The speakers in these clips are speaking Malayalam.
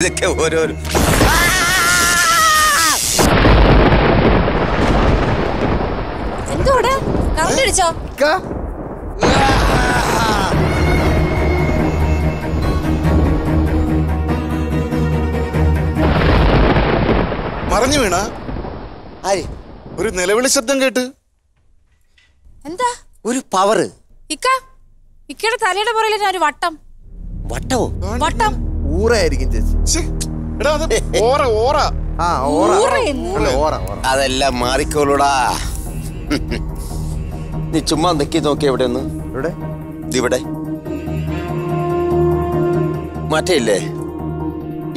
Qué horror. എന്തോടാ കൗണ്ട് അടിച്ചോ? മറിഞ്ഞു വീണ ആര്? ഒരു നിലവിളി ശബ്ദം കേട്ട്. എന്താ? ഒരു പവർ. ഇക്ക ഇക്കയുടെ തലയുടെ പുറകിൽ ഒരു വട്ടം. വട്ടമോ? വട്ടം അതെല്ലാം മാറിക്കോളൂടാ. നീ ചുമ്മാ നിക്കി നോക്കി എവിടെ ഇവിടെ മാറ്റയില്ലേ?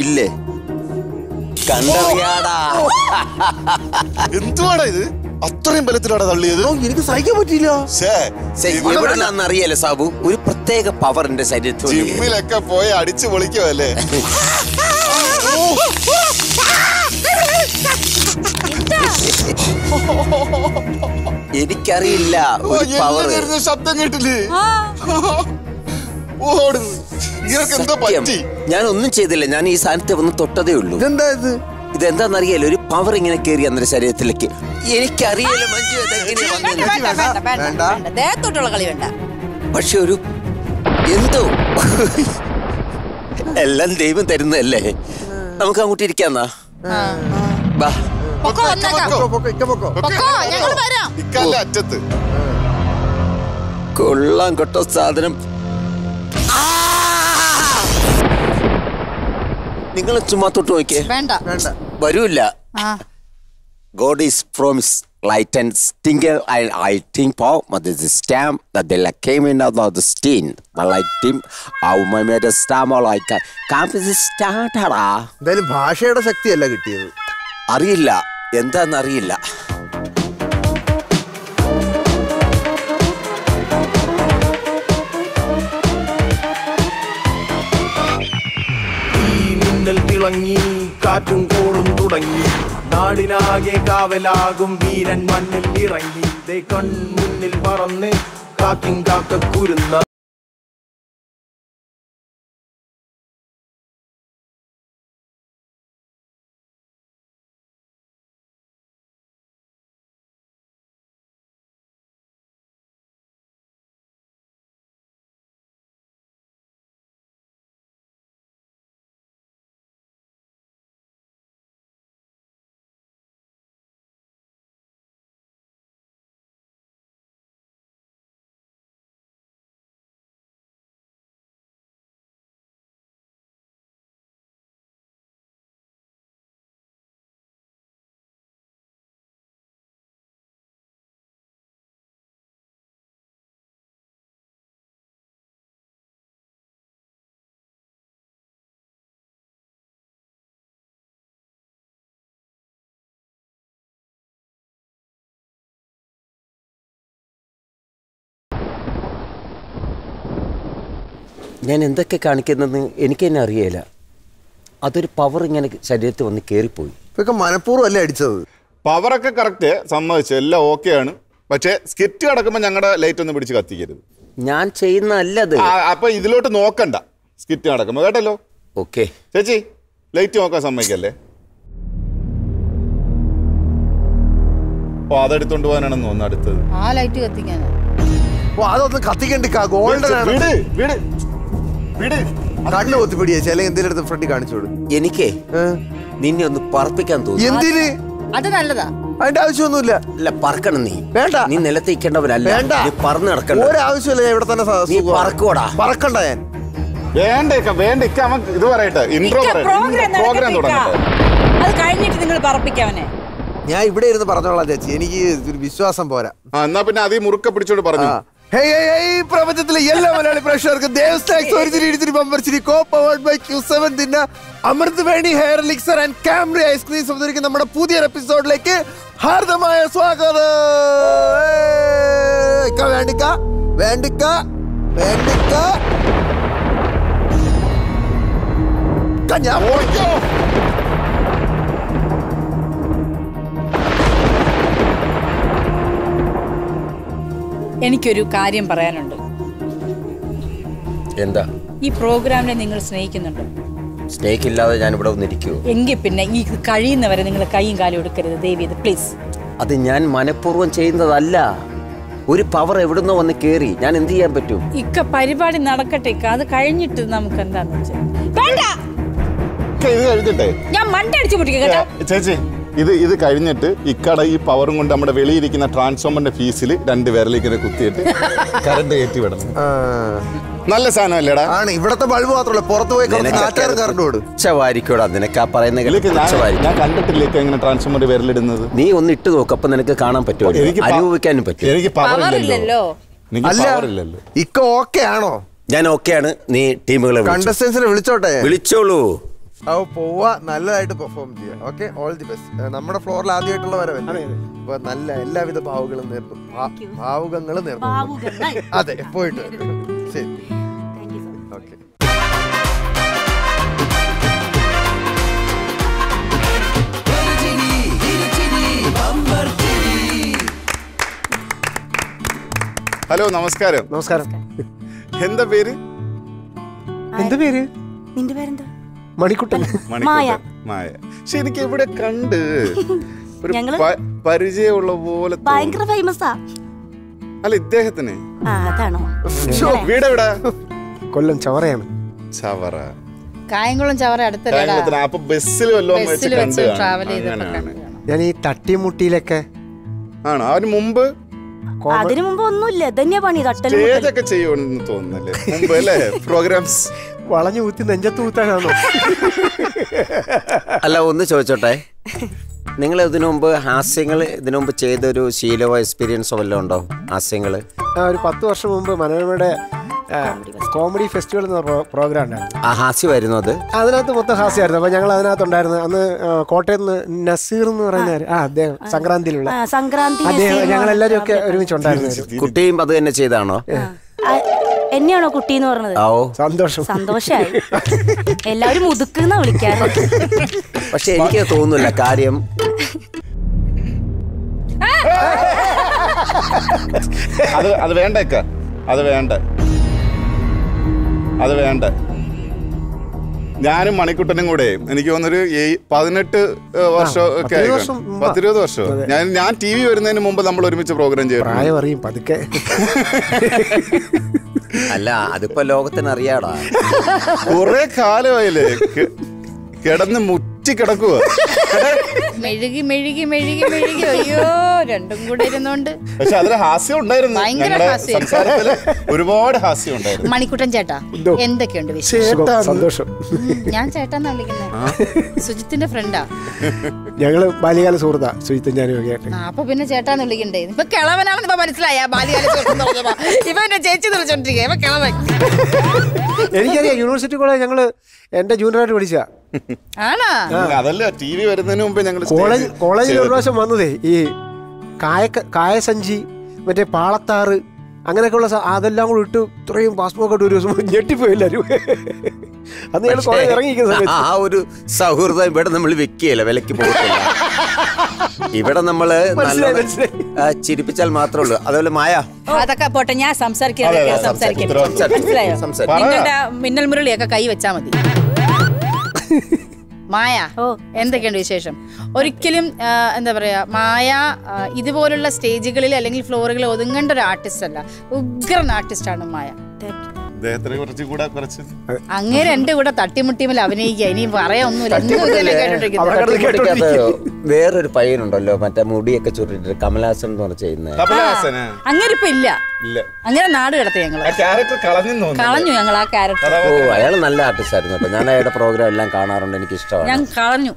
ഇല്ലേ? കണ്ടറിയാടാ. എന്തുവാടാ ഇത്? അത്രയും ബലത്തിലാടാ തള്ളിയത്. എനിക്ക് സഹിക്കാൻ പറ്റിയില്ല. എവിടെയാണെന്നറിയാലോ സാബു, ഒരു പ്രത്യേക പവർ എന്റെ ശരീരത്തിൽ. ജിമ്മിലൊക്കെ പോയി അടിച്ചു പൊളിക്കുമല്ലേ? എനിക്കറിയില്ല. ശബ്ദം കേട്ടില്ലേ? ഞാൻ ഒന്നും ചെയ്തില്ല. ഞാൻ ഈ സാധനത്തെ വന്ന് തൊട്ടതേ ഉള്ളൂ. എന്തായത്? ഇതെന്താന്നറിയാലോ, ഒരു പവർ ഇങ്ങനെ കയറി അന്നൊരു ശരീരത്തിലേക്ക്. എനിക്കറിയാലോ മഞ്ജു, പക്ഷെ ഒരു എന്തോ എല്ലാം ദൈവം തരുന്നല്ലേ. നമുക്ക് അങ്ങോട്ട് ഇരിക്കാന്നാ. കൊള്ളാം കേട്ടോ സാധനം. നിങ്ങൾ ചുമ്മാ തൊട്ട് നോക്കിയേ. വരൂല്ല. God is promised light and stinker. I think power, but the stamp that they like came in out of the stain. But like him, how my made a stamp or like a camp is a stamp. Hara. Then ഭാഷയുടെ ശക്തിയല്ല കിട്ടിയത്. അറിയില്ല എന്താന്നറിയില്ല. തിളങ്ങി കാറ്റും കോളും തുടങ്ങി നാടിനാകെ കാവലാകും വീരൻ മണ്ണിൽ ഇറങ്ങി ദേ കൺമുന്നിൽ പറന്ന് കാക്കിൻ കാക്ക കുരുന്ന ഞാൻ എന്തൊക്കെ കാണിക്കുന്നതെന്ന് എനിക്ക് തന്നെ അറിയില്ല. അതൊരു പവർ ഇങ്ങനെ ശരീരത്തിൽ വന്ന് കയറിപ്പോയി. ഇതൊക്കെ മനഃപൂർവ്വം അല്ലേ അടിച്ചത്? പവറൊക്കെ കറക്റ്റ് സമ്മതിച്ചു, എല്ലാം ഓക്കെയാണ്. പക്ഷേ സ്കിറ്റ് കിടക്കുമ്പോൾ ഞങ്ങളുടെ ലൈറ്റ് ഒന്ന് പിടിച്ച് കത്തിക്കരുത്. ഞാൻ ചെയ്യുന്നതല്ല അത്. അപ്പം ഇതിലോട്ട് നോക്കണ്ട സ്കിറ്റ് കിടക്കുമ്പോൾ, കേട്ടല്ലോ. ഓക്കെ ചേച്ചി, ലൈറ്റ് നോക്കാൻ സമ്മതിക്കല്ലേ? ഓ, അതെടുത്തോണ്ട് പോകാനാണെന്ന് തോന്നുന്നു അടുത്തത്. ആ ലൈറ്റ് കത്തിക്കാൻ. ഓ, അതൊന്ന് കത്തിക്കണ്ടിക്കാ. ഗോൾഡൻ ആണ്. വീട് വീട് എനിക്ക് നിന്നെ ഒന്ന് പറപ്പിക്കാൻ തോന്നുന്നു. അത് നല്ലതാ. അതിന്റെ ആവശ്യമൊന്നുമില്ല. അല്ല പറക്കണം. നീ വേണ്ട. നീ നിലത്തേക്കണ്ടവനല്ല. പറന്ന് നടക്കണ്ട. ഒരാവശ്യമില്ല. ഇവിടെ തന്നെ പറക്കോടാ. പറക്കണ്ട. ഞാൻ വേണ്ടേക്ക വേണ്ടിക്ക. അവൻ ഇത് പറയട്ടെ. ഇൻട്രോ പ്രോഗ്രാം തുടങ്ങട്ടെ. അത് കഴിഞ്ഞിട്ട് നിങ്ങൾ പറപ്പിക്കാവനെ. ഞാൻ ഇവിടെ ഇരുന്ന് പറഞ്ഞോളാം ചേച്ചി. എനിക്ക് ഒരു വിശ്വാസം പോരാ. എന്നാ പിന്നെ അതീ മുറുക്കെ പിടിച്ചോട് പറഞ്ഞു. പ്രപഞ്ചത്തിലെ എല്ലാ മലയാളി പ്രേക്ഷകർക്കും Amrithaveni hair elixir and cambric ice cream സംബന്ധിക്കുന്ന നമ്മുടെ പുതിയ എപ്പിസോഡിലേക്ക് ഹാർദമായ സ്വാഗതം. എനിക്കൊരു കാര്യം പറയാനുണ്ട്. എന്താ? ഈ പ്രോഗ്രാമിനെ നിങ്ങൾ സ്നേഹിക്കുന്നുണ്ടോ? Snake illaatha njan ivide onirikku. Engi pinne ee kazhiyunnavare ningal kayyum kaalum edukkaruthu devi idu please. Adu njan manapurvam cheyyunnadalla. Oru power evidunno vannu keri. Njan endu cheyan pattum? Ikka parivadi nadakkatte ikka adu kazhinjittu namukku endha nunchu. Venda. Idu kazhinjitte. Njan manda adichu potike ketta. Chechi ഇത് കഴിഞ്ഞിട്ട് ഇക്കട ഈ പവറും കൊണ്ട് നമ്മുടെ വെളിയിരിക്കുന്ന ട്രാൻസ്ഫോമറിന്റെ ഫീസിൽ രണ്ട് വിരലിങ്ങനെ കുത്തിയിട്ട് കറണ്ട് കയറ്റി വിടണം. നല്ല സാധനമല്ലേടാ? ആണ്. ഇവിടത്തെ ബൾബ് മാത്രമല്ല, പുറത്തു പോയി നാട്ടുകാർ കറണ്ട് ഓടും. ചവാരിക്കോടാ നിനക്ക് ആ പറയുന്ന ഞാൻ കണ്ടിട്ടില്ല ഇങ്ങനെ ട്രാൻസ്ഫോമർ വിരലിടുന്നത്. നീ ഒന്ന് ഇട്ട് നോക്ക്, അപ്പൊ നിനക്ക് കാണാൻ പറ്റുമോ? അനുഭവിക്കാനും പറ്റും. എനിക്ക് പവറില്ലല്ലോ. ഇക്ക ഓക്കെ ആണോ? ഞാൻ ഓക്കെയാണ്. നീ ടീമുകളെ കണ്ടസ്റ്റൻസിനെ വിളിച്ചോട്ടെ. വിളിച്ചോളൂ. പോവാ, നല്ലതായിട്ട് പെർഫോം ചെയ്യാം. Okay, all the best. നമ്മുടെ ഫ്ലോറിൽ ആദ്യമായിട്ടുള്ള വരവല്ലേ, അപ്പൊ നല്ല എല്ലാവിധ ഭാവുകളും നേർന്നു. ഭാവുകങ്ങളും നേർന്നു. അതെ, പോയിട്ട് ശരി. ഓക്കെ, ഹലോ, നമസ്കാരം. നമസ്കാരം. എന്താ പേര്? എന്താ പേര്? നിന്റെ പേരെന്താ? മണിക്കുട്ടൻ. മായ. പക്ഷെ എനിക്ക് എവിടെ കണ്ട് ഒരു പരിചയമുള്ള പോലെ. ഭയങ്കര ഫേമസാ. അല്ല ഇദ്ദേഹത്തിന് വീടെവിടാ? കൊല്ലം ചവറയാണ്. ചവറ, കായംകുളം ചവറ അടുത്തല്ലേ? അപ്പൊ ബസ്സിൽ ഞാൻ ഈ തട്ടിമുട്ടിയിലൊക്കെ ആണോ? അവന് മുമ്പ് അതിനു മുമ്പ് ഒന്നുമില്ല. ധന്യ പണി തട്ടലൊക്കെ ചെയ്യുമെന്ന് തോന്നുന്നല്ലേ മുമ്പ് അല്ലേ? പ്രോഗ്രാംസ് വളഞ്ഞു കുത്തി നെഞ്ചത്ത് കുത്താനാണോ? അല്ല, ഒന്ന് ചോദിച്ചോട്ടെ, നിങ്ങൾ ഇതിനു മുമ്പ് ഹാസ്യങ്ങൾ ഇതിനു മുമ്പ് ചെയ്തൊരു ശീലമോ എക്സ്പീരിയൻസോ വല്ലതും ഉണ്ടോ? ഹാസ്യങ്ങൾ ഒരു 10 വർഷം മുമ്പ് മനോരമയുടെ കോമഡി ഫെസ്റ്റിവൽ എന്ന പ്രോഗ്രാം ഉണ്ടായിരുന്നു. ആ ഹാസ്യമായിരുന്നു അത്. അതിനകത്ത് മൊത്തം ഹാസ്യമായിരുന്നു. അപ്പൊ ഞങ്ങൾ അതിനകത്തുണ്ടായിരുന്നു. അന്ന് കോട്ടയത്ത് നിന്ന് നസീർ എന്ന് പറയുന്ന അദ്ദേഹം സംക്രാന്തിയിലുള്ള അദ്ദേഹം ഞങ്ങളെല്ലാരും ഒക്കെ ഒരുമിച്ചുണ്ടായിരുന്നു. കുട്ടിയും അത് തന്നെ ചെയ്താണോ? എന്നെയാണോ കുട്ടി എന്ന് പറഞ്ഞത്? സന്തോഷമായി. എല്ലാവരും മുതുക്കുന്ന വിളിക്കാൻ. പക്ഷെ എനിക്ക് തോന്നുന്നില്ല കാര്യം. അത് വേണ്ടേക്ക, അത് വേണ്ട. ഞാനും മണിക്കുട്ടനും കൂടെ എനിക്ക് തോന്നുന്നൊരു 18 വർഷം ഒക്കെ ആയിരിക്കും, 10-20 വർഷം. ഞാൻ ടി വി വരുന്നതിന് മുമ്പ് നമ്മൾ ഒരുമിച്ച് പ്രോഗ്രാം ചെയ്യും. പതുക്കെ. അല്ല, അതിപ്പോ ലോകത്തിനറിയാടാ, കുറെ കാലമായില്ലേ കിടന്ന് മുറ്റി കിടക്കുക. പക്ഷെ അതിന് ഹാസ്യം ഉണ്ടായിരുന്നു. ഒരുപാട് ഹാസ്യം ഉണ്ടായിരുന്നു. മണിക്കുട്ടൻ ചേട്ടാ എന്തൊക്കെയുണ്ട്? ഞാൻ ചേട്ടാന്നാ വിളിക്കുന്നത്. സുജിത്തിന്റെ ഫ്രണ്ടാ. ഞങ്ങള് ബാല്യകാല സുഹൃത്താ സുജിത്തും ഞാനും. അപ്പൊ പിന്നെ ചേട്ടാന്ന് വിളിക്കണ്ടേ? ഇപ്പൊ കിളവനാണെന്ന് ഇപ്പൊ മനസ്സിലായ. ബാല്യകാല ഇപ്പൊ എന്റെ ചേച്ചി വിളിച്ചോണ്ടിരിക്കുക. ഇപ്പൊ കിളവൻ എനിക്കറിയാം. യൂണിവേഴ്സിറ്റി കോളേജ് ഞങ്ങള് എന്റെ ജൂനിയറായിട്ട് വിളിച്ചാ. അതല്ല, ടി വി വരുന്നതിന് മുമ്പ് ഞങ്ങൾ കോളേജിൽ ഒരു പ്രാവശ്യം വന്നതേ ഈ കായസഞ്ചി മറ്റേ പാളത്താറ് അങ്ങനെയൊക്കെ ഉള്ള അതെല്ലാം കൂടെ ഇട്ട് ഇത്രയും പാസ്പോർട്ട് ഒരു ദിവസം ഞെട്ടിപ്പോയി എല്ലാവരും. അന്ന് ഞങ്ങൾ കോളേജ് ഇറങ്ങിയിരിക്കുന്ന സമയത്ത് ആ ഒരു സൗഹൃദം ഇവിടെ നമ്മൾ വെക്കുകയല്ല, വിലക്ക് പോകത്തില്ല. ഇവിടെ നമ്മള് ചിരിപ്പിച്ചാൽ മാത്രമേ ഉള്ളൂ. അതുപോലെ മായ അതൊക്കെ പോട്ടെ, ഞാൻ സംസാരിക്കാം. മിന്നൽ മുരളിയൊക്കെ കൈ വെച്ചാൽ മതി. മായ, എന്തൊക്കെയുണ്ട് വിശേഷം? ഒരിക്കലും എന്താ പറയാ, മായ ഇതുപോലുള്ള സ്റ്റേജുകളിൽ അല്ലെങ്കിൽ ഫ്ലോറുകളിൽ ഒതുങ്ങേണ്ട ഒരു ആർട്ടിസ്റ്റ് അല്ല, ഉഗ്രൻ ആർട്ടിസ്റ്റ് ആണ് മായ. അങ്ങനെ എന്റെ കൂടെ തട്ടിമുട്ടിമേൽ അഭിനയിക്കുക. ഇനി പറയാനൊന്നുമില്ല. വേറൊരു പയ്യനുണ്ടല്ലോ മറ്റേ മുടിയൊക്കെ ചുരുട്ടിട്ട്, കമലഹാസൻ എന്ന് പറഞ്ഞ ചെയ്യുന്നത്. അങ്ങനെ ഇപ്പൊ ഇല്ല, അങ്ങനെ നാട് കിടത്തി കളഞ്ഞു ഞങ്ങൾ ആ ക്യാരക്ടർ. ഓ, അയാൾ നല്ല ആർട്ടിസ്റ്റ് ആയിരുന്നു കേട്ടോ. ഞാൻ അയാളുടെ പ്രോഗ്രാം എല്ലാം കാണാറുണ്ട്, എനിക്ക് ഇഷ്ടമാണ്. ഞാൻ കളഞ്ഞു.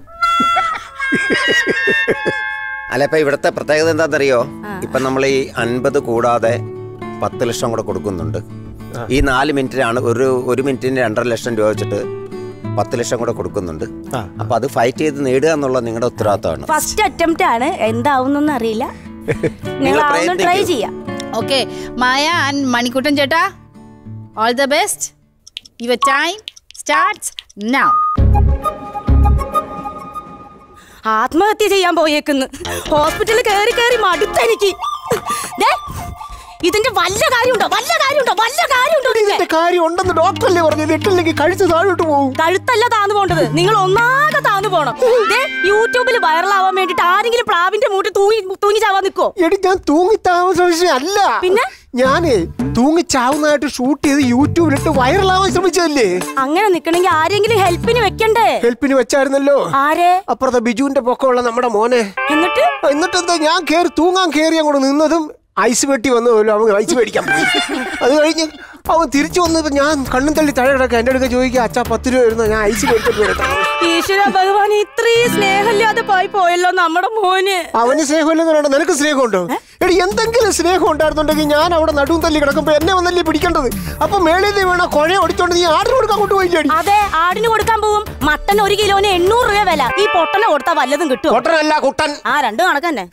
അല്ല, ഇപ്പൊ ഇവിടുത്തെ പ്രത്യേകത എന്താണെന്നറിയോ? ഇപ്പൊ നമ്മൾ ഈ 50 കൂടാതെ 10 ലക്ഷം കൂടെ കൊടുക്കുന്നുണ്ട്. ഈ 4 മിനിറ്റിനാണ് ഒരു മിനിറ്റിന് 2.5 ലക്ഷം രൂപ വെച്ചിട്ട് 10 ലക്ഷം കൂടെ കൊടുക്കുന്നുണ്ട്. അപ്പൊ അത് ഫൈറ്റ് ചെയ്ത് നേടുക എന്നുള്ള നിങ്ങളുടെ ഉത്തരവാദിത്തമാണ്. ഫസ്റ്റ് അറ്റംപ്റ്റ് ആണ്, എന്താവുന്ന അറിയില്ല. ട്രൈ ചെയ്യാം. ഓക്കെ മായ ആൻഡ് മണിക്കുട്ടൻ ചേട്ടാ, all the best. Your time starts now. ആത്മഹത്യ ചെയ്യാൻ പോയേക്കുന്നു. ഹോസ്പിറ്റലിൽ കയറി മടുത്തെനിക്ക്. ഇതിന്റെ വല്ല കാര്യമുണ്ടോ ഇതിന്റെ കാര്യം ഉണ്ടെന്ന് ഡോക്ടറല്ലേ പറഞ്ഞത്? ഇട്ടില്ലെങ്കിൽ കഴുത്ത് താഴോട്ട് പോകും. കഴുത്തല്ല താന്നു പോകേണ്ടത്, നിങ്ങൾ ഒന്നാകെ താന്നു പോകണം. യൂട്യൂബിൽ വൈറലാവാൻ വേണ്ടിട്ട് ആരെങ്കിലും പ്ലാവിന്റെ മൂട്ടിൽ തൂങ്ങി ചാവാൻ നിൽക്കോ? എടി ഞാൻ തൂങ്ങി താമസിച്ചല്ല, പിന്നെ ഞാന് തൂങ്ങിച്ചാവുന്നതായിട്ട് ഷൂട്ട് ചെയ്ത് യൂട്യൂബിലിട്ട് വൈറലാവാൻ ശ്രമിച്ചതല്ലേ? അങ്ങനെ നിക്കണെങ്കിൽ ആരെങ്കിലും ഹെൽപ്പിന് വെക്കണ്ടേ? ഹെൽപ്പിന് വെച്ചായിരുന്നല്ലോ. ആരെ? അപ്പുറത്തെ ബിജുവിന്റെ പൊക്കമുള്ള നമ്മുടെ മോനെ. എന്നിട്ടെന്താ ഞാൻ കേറി തൂങ്ങാൻ കേറി അങ്ങോട്ട് നിന്നതും ഐസ് വെട്ടി വന്നതല്ലോ, അവൻ ഐസ് മേടിക്കാൻ പോയി. അത് കഴിഞ്ഞ് അവൻ തിരിച്ചു വന്നപ്പോ ഞാൻ കണ്ണും തള്ളി തഴ കിടക്കാം. എന്റെ അടുക്ക ചോദിക്കുക, അച്ഛാ 10 രൂപ വരുന്ന ഞാൻ ഐസ് മേടിക്കാൻ. ഇത്രയും സ്നേഹമില്ലാതെ പോയി പോയല്ലോ നമ്മുടെ മോന്. അവന് സ്നേഹമില്ലെന്ന് പറയണ്ട, നിനക്ക് സ്നേഹമുണ്ടോ? എടി എന്തെങ്കിലും സ്നേഹം ഉണ്ടായിരുന്നുണ്ടെങ്കിൽ ഞാൻ അവിടെ നടുവും തല്ലി കിടക്കുമ്പോ എന്നെ വന്നല്ലേ പിടിക്കേണ്ടത്? അപ്പൊ മേളിൽ വേണം കുഴ ഒടിച്ചോണ്ട് നീ ആടിന് കൊടുക്കാൻ കൊണ്ടുപോയി. അതെ, ആടിന് കൊടുക്കാൻ പോകും. മട്ടൻ 1 കിലോന് 800 രൂപ വില. ഈ പൊട്ടനെ കൊടുത്താ വല്ലതും കിട്ടും. പൊട്ടനല്ല കുട്ടൻ. ആ രണ്ടും കണക്കന്നെ.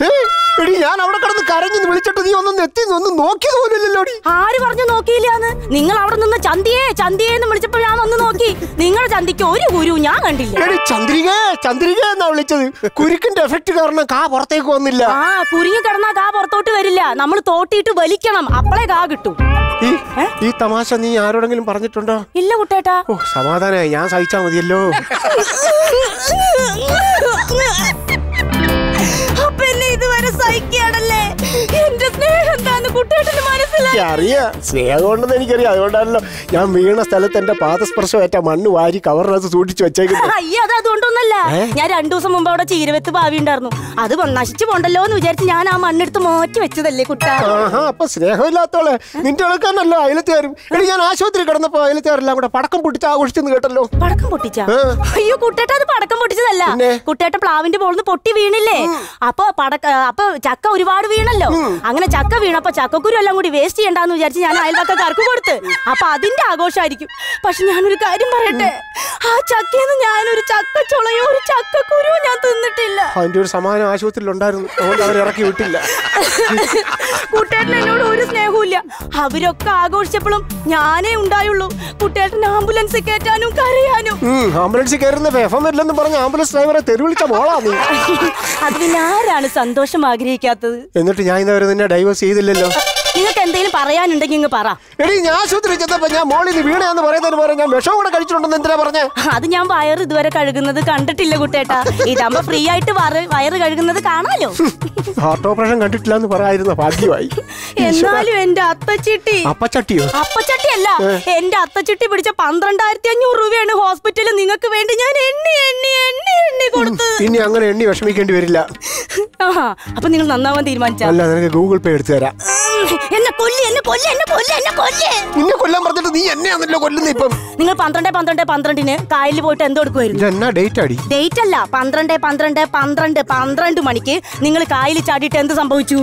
എടി ഞാൻ അവിടെ കിടന്ന് കരഞ്ഞു വിളിച്ചിട്ട് നീ ഒന്നും എത്തി ഒന്ന് നോക്കിയത് പോലില്ലല്ലോ. ആര് പറഞ്ഞു നോക്കിയില്ലാന്ന്? നിങ്ങൾ അവിടെ നിന്ന് ചന്തിയെ ചന്തിയെ എന്ന് വിളിച്ചപ്പോൾ ഞാൻ വന്ന് നോക്കി. നിങ്ങൾ ചന്തിക്ക് ഒരു കുരു ഞാൻ കണ്ടില്ല. എടി ചന്ദ്രിക ചന്ദ്രിക എന്നാ വിളിച്ചത്. കുരുക്കിന്റെ എഫക്ട് കാരണം കാ പുറത്തേക്ക് വന്നില്ല. ആ കുരുങ്ങി കിടന്നാ കാ പുറത്തോട്ട് വരില്ല, നമ്മൾ തോട്ടിയിട്ട് വലിക്കണം, അപ്പളേ കാ കിട്ടും. ഈ തമാശ നീ ആരോടെങ്കിലും പറഞ്ഞിട്ടുണ്ടോ? ഇല്ല കുട്ടേട്ടാ. ഓ സമാധാനായി, ഞാൻ സഹിച്ചാ മതിയല്ലോ. അറിയാം, സ്നേഹം ഉണ്ടെന്ന് എനിക്കറിയാം. അതുകൊണ്ടാണല്ലോ ഞാൻ വീണ സ്ഥലത്ത് എന്റെ പാദസ്പർശം ഏറ്റ മണ്ണ് വാരി കവറിനകത്ത് സൂക്ഷിച്ചു വെച്ചേക്കുന്നത്. അയ്യ അത് അതുകൊണ്ടൊന്നല്ല, ഞാൻ 2 ദിവസം മുമ്പ് അവിടെ ചീരവെത്ത് ഭാവി ഉണ്ടായിരുന്നു. അത് നശിച്ചു പോണ്ടല്ലോ എന്ന് വിചാരിച്ച് ഞാൻ ആ മണ്ണെടുത്ത് മാറ്റി വെച്ചതല്ലേ കുട്ടാ. അപ്പൊ സ്നേഹമില്ലാത്തോളെ നിന്റെ ആൾക്കാരല്ലോ അയലത്തുകാരും. എടി ഞാൻ ആശുപത്രി കിടന്നപ്പോ അയലത്തുകാരെല്ലാം കൂടെ പടക്കം പൊട്ടിച്ച് ആഘോഷിച്ചെന്ന് കേട്ടല്ലോ. പടക്കം പൊട്ടിച്ച? അയ്യോ കുട്ടേട്ട അത് പടക്കം പൊട്ടിച്ചതല്ല. കുട്ടേട്ട പ്ലാവിന്റെ മോളിൽ നിന്ന് പൊട്ടി വീണില്ലേ, അപ്പൊ അപ്പൊ ചക്ക ഒരുപാട് വീണല്ലോ. അങ്ങനെ ചക്ക വീണപ്പോ ചക്കക്കുരു എല്ലാം കൂടി വേസ്റ്റ് ചെയ്യണ്ടെന്ന് വിചാരിച്ച് ഞാൻ അയൽവക്കക്കാർക്ക് കൊടുത്ത്. അപ്പൊ അതിന്റെ ആഘോഷമായിരിക്കും. പക്ഷെ ഞാനൊരു കാര്യം പറയട്ടെ, ആ ചക്കയെന്ന് ഞാനൊരു ചക്ക ചുളയോ ഒരു ചക്കക്കുരു ഞാൻ തിന്നിട്ടില്ല. അതിന്റെ ഒരു സമാനം ആശുപത്രിയിൽ ഉണ്ടായിരുന്നു, അതുകൊണ്ട് അവർ ഇറക്കി വിട്ടില്ല. കുട്ടേട്ടൻ എന്നോട് ഒരു സ്നേഹമില്ല. അവരൊക്കെ ആഘോഷിച്ചപ്പോഴും ഞാനേ ഉണ്ടായുള്ളൂ. കുട്ടേട്ടൻ ആംബുലൻസ് കയറ്റാനും കരയാനും. ആംബുലൻസ് കയറുന്ന വേഫമല്ലെന്ന് പറഞ്ഞ് ആംബുലൻസ് ഡ്രൈവറെ തെരുവിളിച്ച മോളാണ്. അതിനാരാണ് സന്തോഷം ആഗ്രഹിക്കാത്തത്? എന്നിട്ട് ഞാൻ ഇന്നവരെ നിന്നെ ഡൈവേഴ്സ് ചെയ്തില്ലല്ലോ. നിങ്ങൾക്ക് എന്തെങ്കിലും പറയാനുണ്ടെങ്കിൽ അത് ഞാൻ വയറ് ഇതുവരെ കഴുകുന്നത് കണ്ടിട്ടില്ല കുട്ടേട്ടാ. ഇതാകുമ്പോ ഫ്രീ ആയിട്ട് വയറ് കഴുകുന്നത് കാണാലോ. ഹാർട്ട് ഓപ്പറേഷൻ കണ്ടിട്ടില്ല എന്ന് പറയായിരുന്നു ഭാഗ്യമായി. എന്നാലും എന്റെ അപ്പച്ചട്ടിയല്ല എന്റെ അത്തച്ചിട്ടി പിടിച്ച 12,500 രൂപയാണ് ഹോസ്പിറ്റലിൽ നിങ്ങൾക്ക് വേണ്ടി ഞാൻ എണ്ണി എണ്ണി എണ്ണി എണ്ണി കൊടുത്തത്. ഇനി അങ്ങനെ എണ്ണി വിഷമിക്കേണ്ടി വരില്ല. അപ്പൊ നിങ്ങൾ നന്നാവാൻ തീരുമാനിച്ചല്ല, ഗൂഗിൾ പേ എടുത്തു തരാം. നിങ്ങൾ 12-12-12 കായലിൽ പോയിട്ട് എന്തോ എടുക്കുമായിരുന്നു. 12 മണിക്ക് നിങ്ങൾ കായലിൽ ചാടിയിട്ട് എന്ത് സംഭവിച്ചു?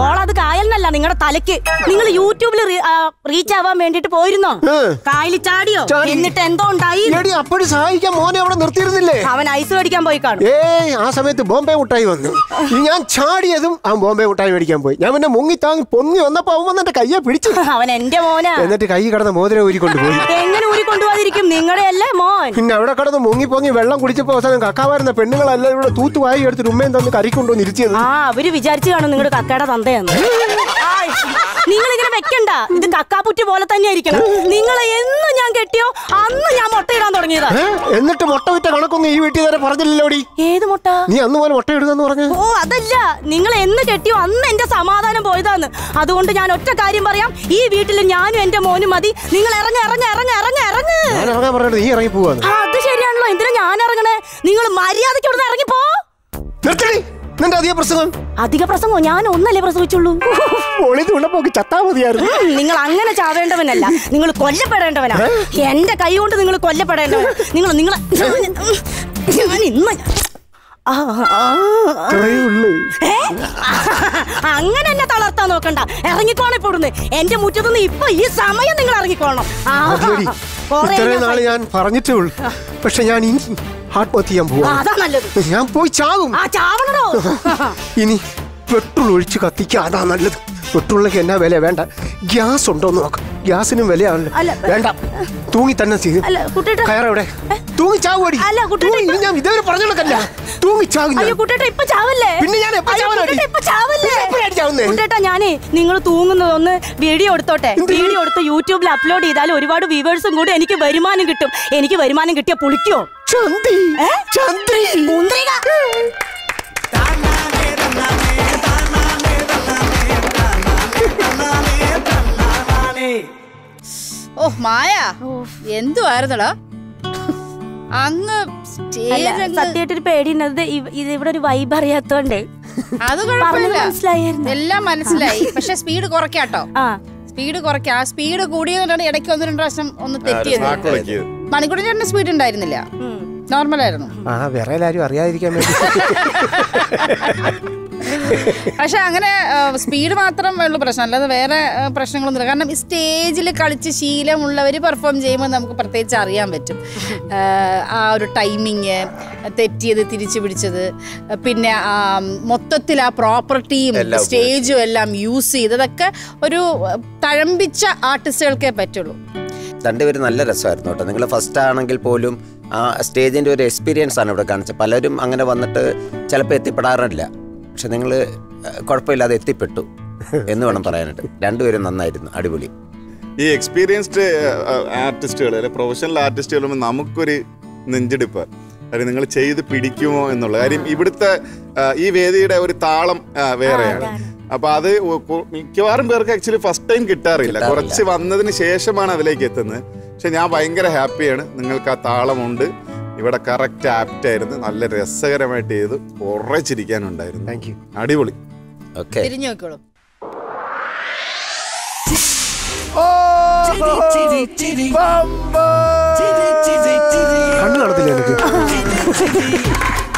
ഓളത് കായലിനല്ല, നിങ്ങളുടെ തലയ്ക്ക്. നിങ്ങൾ യൂട്യൂബിൽ റീച്ച് ആവാൻ വേണ്ടിട്ട് പോയിരുന്നോ? കായലിൽ ചാടിയോ? എന്നിട്ട് എന്തോ ഉണ്ടായി? അപ്പോഴും സഹായിക്കാൻ മോനെ അവിടെ നിർത്തിയിരുന്നില്ലേ? അവൻ ഐസ് മേടിക്കാൻ പോയി കാണും. ആ സമയത്ത് ബോംബെ മുട്ടായി വന്നു. ഞാൻ ചാടിയതും ആ ബോംബെ മുട്ടായി മേടിക്കാൻ പോയി. ഞാൻ പിന്നെ മുങ്ങി പൊന്നി വന്നപ്പോ അവൻ എന്റെ കയ്യെ പിടിച്ചു. അവൻ എന്റെ മോനാ. എന്നിട്ട് കൈ കടന്ന് മോതിരം ഊരി കൊണ്ടുപോയി. എങ്ങനെ ഊരി കൊണ്ടുപോകാതിരിക്കും, നിങ്ങളുടെ അല്ലേ മോൻ? പിന്നെ അവിടെ കടന്ന് മുങ്ങി പൊങ്ങി വെള്ളം കുടിച്ചപ്പോ അവസാനം കക്കാവാരുന്ന പെണ്ണുങ്ങളെല്ലാം ഇവിടെ തൂത്തുവായി എടുത്തിട്ട് ഉമ്മയും തന്നെ കരിക്കൊണ്ടോ നിരിച്ചത്. ആ അവര് വിചാരിച്ചു കാണും നിങ്ങളുടെ കക്കയുടെ തന്തയെന്ന്. നിങ്ങൾ ഇങ്ങനെ വെക്കണ്ട, ഇത് കക്കാപ്പുറ്റ് പോലെ തന്നെ ആയിരിക്കണം. നിങ്ങളെ എന്ന് ഞാൻ കെട്ടിയോ അന്ന് ഞാൻ മുട്ടയിടാൻ തുടങ്ങിയതാ. എന്നിട്ട് മുട്ട വിറ്റ കണക്കൊന്നും ഈ വീട്ടിൽ വരെ പറഞ്ഞില്ലോടി. ഏത് മുട്ട? നീ അന്ന് പോലെ മുട്ട ഇടുന്നു പറഞ്ഞു. ഓ അതല്ല, നിങ്ങൾ എന്ന് കെട്ടിയോ അന്ന് എന്റെ സമാധാനം പോയതാന്ന്. അതുകൊണ്ട് ഞാൻ ഒറ്റ കാര്യം പറയാം, ഈ വീട്ടിൽ ഞാനും എന്റെ മോനും മതി. നിങ്ങൾ ഇറങ്ങ ഇറങ്ങ ഇറങ്ങ ഇറങ്ങ ഇറങ്ങ്. ഞാൻ ഇറങ്ങാൻ പറഞ്ഞത് നീ ഇറങ്ങി പോവാ. അത് ശരിയാണല്ലോ, എന്തിനാ ഞാൻ ഇറങ്ങണേ? നിങ്ങൾ മര്യാദയ്ക്ക് ഇവിടെ ഇറങ്ങി പോ. നിർത്തടി നിന്റെ അധിക പ്രസംഗം. അധിക പ്രസംഗമോ? ഞാൻ ഒന്നല്ലേ പ്രസവിച്ചുള്ളൂ. നിങ്ങൾ അങ്ങനെ ചാവേണ്ടവനല്ല, നിങ്ങൾ കൊല്ലപ്പെടേണ്ടവനാ. എന്റെ കൈ കൊണ്ട് നിങ്ങൾ കൊല്ലപ്പെടേണ്ടവനാ. നിങ്ങൾ നിങ്ങളെ അങ്ങനെ എന്നെ തളർത്താൻ നോക്കണ്ട. ഇറങ്ങിക്കോണം ഇപ്പോടുന്ന് എന്റെ മുറ്റത്തുനിന്ന്. ഇപ്പൊ ഈ സമയം നിങ്ങൾ ഇറങ്ങിക്കോണം. ഞാൻ പറഞ്ഞിട്ടേ ഉള്ളൂ, പക്ഷെ ഞാൻ ആത്മഹത്യ ചെയ്യാൻ പോകും. ഞാൻ പോയി ചാകും. ഇനി പെട്രോൾ ഒഴിച്ച് കത്തിക്കുക, അതാ നല്ലത്. പെട്രോളിലേക്ക് എന്നാ വില? വേണ്ട. ഗ്യാസ് ഉണ്ടോ എന്ന് നോക്കാം, ഗ്യാസിനും വിലയാണല്ലോ. വേണ്ട, തൂങ്ങി തന്നെ ചെയ്യും. കയറവിടെ തൂങ്ങി ചാവടി. ഞാൻ ഇതേവരെ പറഞ്ഞോളക്കല്ല, നിങ്ങൾ തൂങ്ങുന്നതൊന്ന് വീഡിയോ എടുത്തോട്ടെ, വീഡിയോ എടുത്ത് യൂട്യൂബിൽ അപ്ലോഡ് ചെയ്താൽ ഒരുപാട് വ്യൂവേഴ്സും കൂടി എനിക്ക് വരുമാനം കിട്ടും. എനിക്ക് വരുമാനം കിട്ടിയ പൊളിക്കോ മായ എന്തുവായിരുന്നടാ അങ്ങ്? സത്യമായിട്ടൊരു പേടിയുന്നത് ഇതിവിടെ ഒരു വൈബ് അറിയാത്തോണ്ട്. അത് കുഴപ്പമില്ല, എല്ലാം മനസ്സിലായി. പക്ഷെ സ്പീഡ് കുറയ്ക്കാട്ടോ, സ്പീഡ് കുറയ്ക്കാം. ആ സ്പീഡ് കൂടിയതുകൊണ്ടാണ് ഇടയ്ക്ക് ഒന്ന് രണ്ട് പ്രാവശ്യം ഒന്ന് തെറ്റിയത്. മണിക്കൂറിൽ ചേട്ടന് സ്പീഡ് ഉണ്ടായിരുന്നില്ല, നോർമൽ ആയിരുന്നു. പക്ഷെ അങ്ങനെ സ്പീഡ് മാത്രമേ ഉള്ളൂ പ്രശ്നം, അല്ലാതെ വേറെ പ്രശ്നങ്ങളൊന്നുമില്ല. കാരണം ഈ സ്റ്റേജിൽ കളിച്ച് ശീലമുള്ളവർ പെർഫോം ചെയ്യുമ്പോൾ നമുക്ക് പ്രത്യേകിച്ച് അറിയാൻ പറ്റും. ആ ഒരു ടൈമിങ് തെറ്റിയത്, തിരിച്ചു പിടിച്ചത്, പിന്നെ മൊത്തത്തിൽ ആ പ്രോപ്പർട്ടിയും സ്റ്റേജും എല്ലാം യൂസ് ചെയ്തതൊക്കെ ഒരു തഴമ്പിച്ച ആർട്ടിസ്റ്റുകൾക്കേ പറ്റുള്ളൂ. രണ്ടുപേരും നല്ല രസമായിരുന്നു കേട്ടോ. നിങ്ങൾ ഫസ്റ്റ് ആണെങ്കിൽ പോലും ആ സ്റ്റേജിൻ്റെ ഒരു എക്സ്പീരിയൻസ് ആണ് ഇവിടെ കാണിച്ചത്. പലരും അങ്ങനെ വന്നിട്ട് ചിലപ്പോൾ എത്തിപ്പെടാറില്ല, പക്ഷെ നിങ്ങൾ കുഴപ്പമില്ലാതെ എത്തിപ്പെട്ടു എന്ന് വേണം പറയാനായിട്ട്. രണ്ടുപേരും നന്നായിരുന്നു, അടിപൊളി. ഈ എക്സ്പീരിയൻസ്ഡ് ആർട്ടിസ്റ്റുകൾ അല്ലെങ്കിൽ പ്രൊഫഷണൽ ആർട്ടിസ്റ്റുകളും നമുക്കൊരു നെഞ്ചെടുപ്പ്, കാര്യം നിങ്ങൾ ചെയ്ത് പിടിക്കുമോ എന്നുള്ള കാര്യം. ഇവിടുത്തെ ഈ വേദിയുടെ ഒരു താളം വേറെയാണ്. അപ്പൊ അത് മിക്കവാറും പേർക്ക് ആക്ച്വലി ഫസ്റ്റ് ടൈം കിട്ടാറില്ല, കുറച്ച് വന്നതിന് ശേഷമാണ് അതിലേക്ക് എത്തുന്നത്. പക്ഷെ ഞാൻ ഭയങ്കര ഹാപ്പിയാണ് നിങ്ങൾക്ക് ആ താളമുണ്ട്. ഇവിടെ കറക്റ്റ് ആപ്റ്റ് ആയിരുന്നു, നല്ല രസകരമായിട്ട് ചെയ്തു, കുറെ ചിരിക്കാനുണ്ടായിരുന്നു. താങ്ക് യു, അടിപൊളി. ഓക്കെ, തിരിഞ്ഞു നോക്കോളൂ.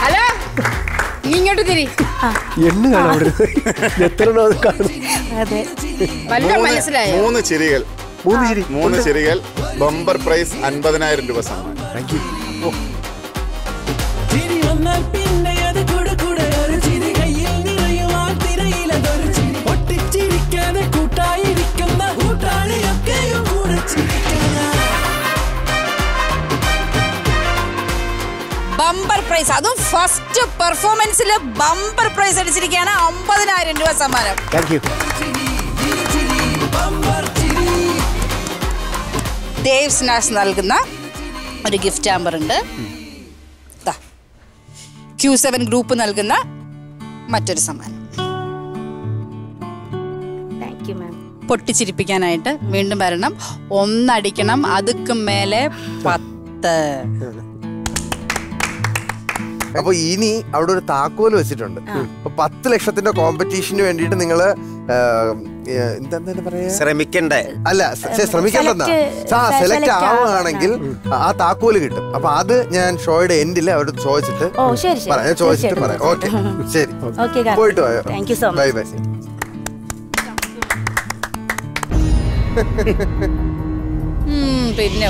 ഹലോ, ഇങ്ങോട്ട് തിരി. മൂന്ന് ചിരികൾ, മൂന്ന് ചിരികൾ. ബമ്പർ പ്രൈസ് 50,000 രൂപ സമ്മാനം. Thank you. ബമ്പർ പ്രൈസ്, അതും ഫസ്റ്റ് പെർഫോമൻസിൽ ബമ്പർ പ്രൈസ് അടിച്ചിരിക്കുകയാണ്. 50,000 രൂപ സമ്മാനം. ദേവ് സ്നാക്സ് നൽകുന്ന ഒരു ഗിഫ്റ്റ് ആമ്പറുണ്ട്. Q7 ഗ്രൂപ്പ് നൽകുന്ന മറ്റൊരു സമ്മാനം. പൊട്ടിച്ചിരിപ്പിക്കാനായിട്ട് വീണ്ടും വരണം, ഒന്നടിക്കണം, അതുക്കും മേലെ 10. അപ്പൊ ഇനി അവിടെ ഒരു താക്കോൽ വെച്ചിട്ടുണ്ട്. 10 ലക്ഷത്തിന്റെ കോമ്പറ്റീഷന് വേണ്ടിയിട്ട് നിങ്ങള് എന്താ പറയാ, ശ്രമിക്കണ്ടേ? അല്ല, ശ്രമിക്കണ്ടെന്നാ. സെലക്ട് ആവുകയാണെങ്കിൽ ആ താക്കോല് കിട്ടും. അപ്പൊ അത് ഞാൻ ഷോയുടെ എൻഡിൽ അവരോട് ചോദിച്ചിട്ട് പറയാം. ഓക്കെ, ശരി, പോയിട്ട് പോയോ. Bye bye. പിന്നെ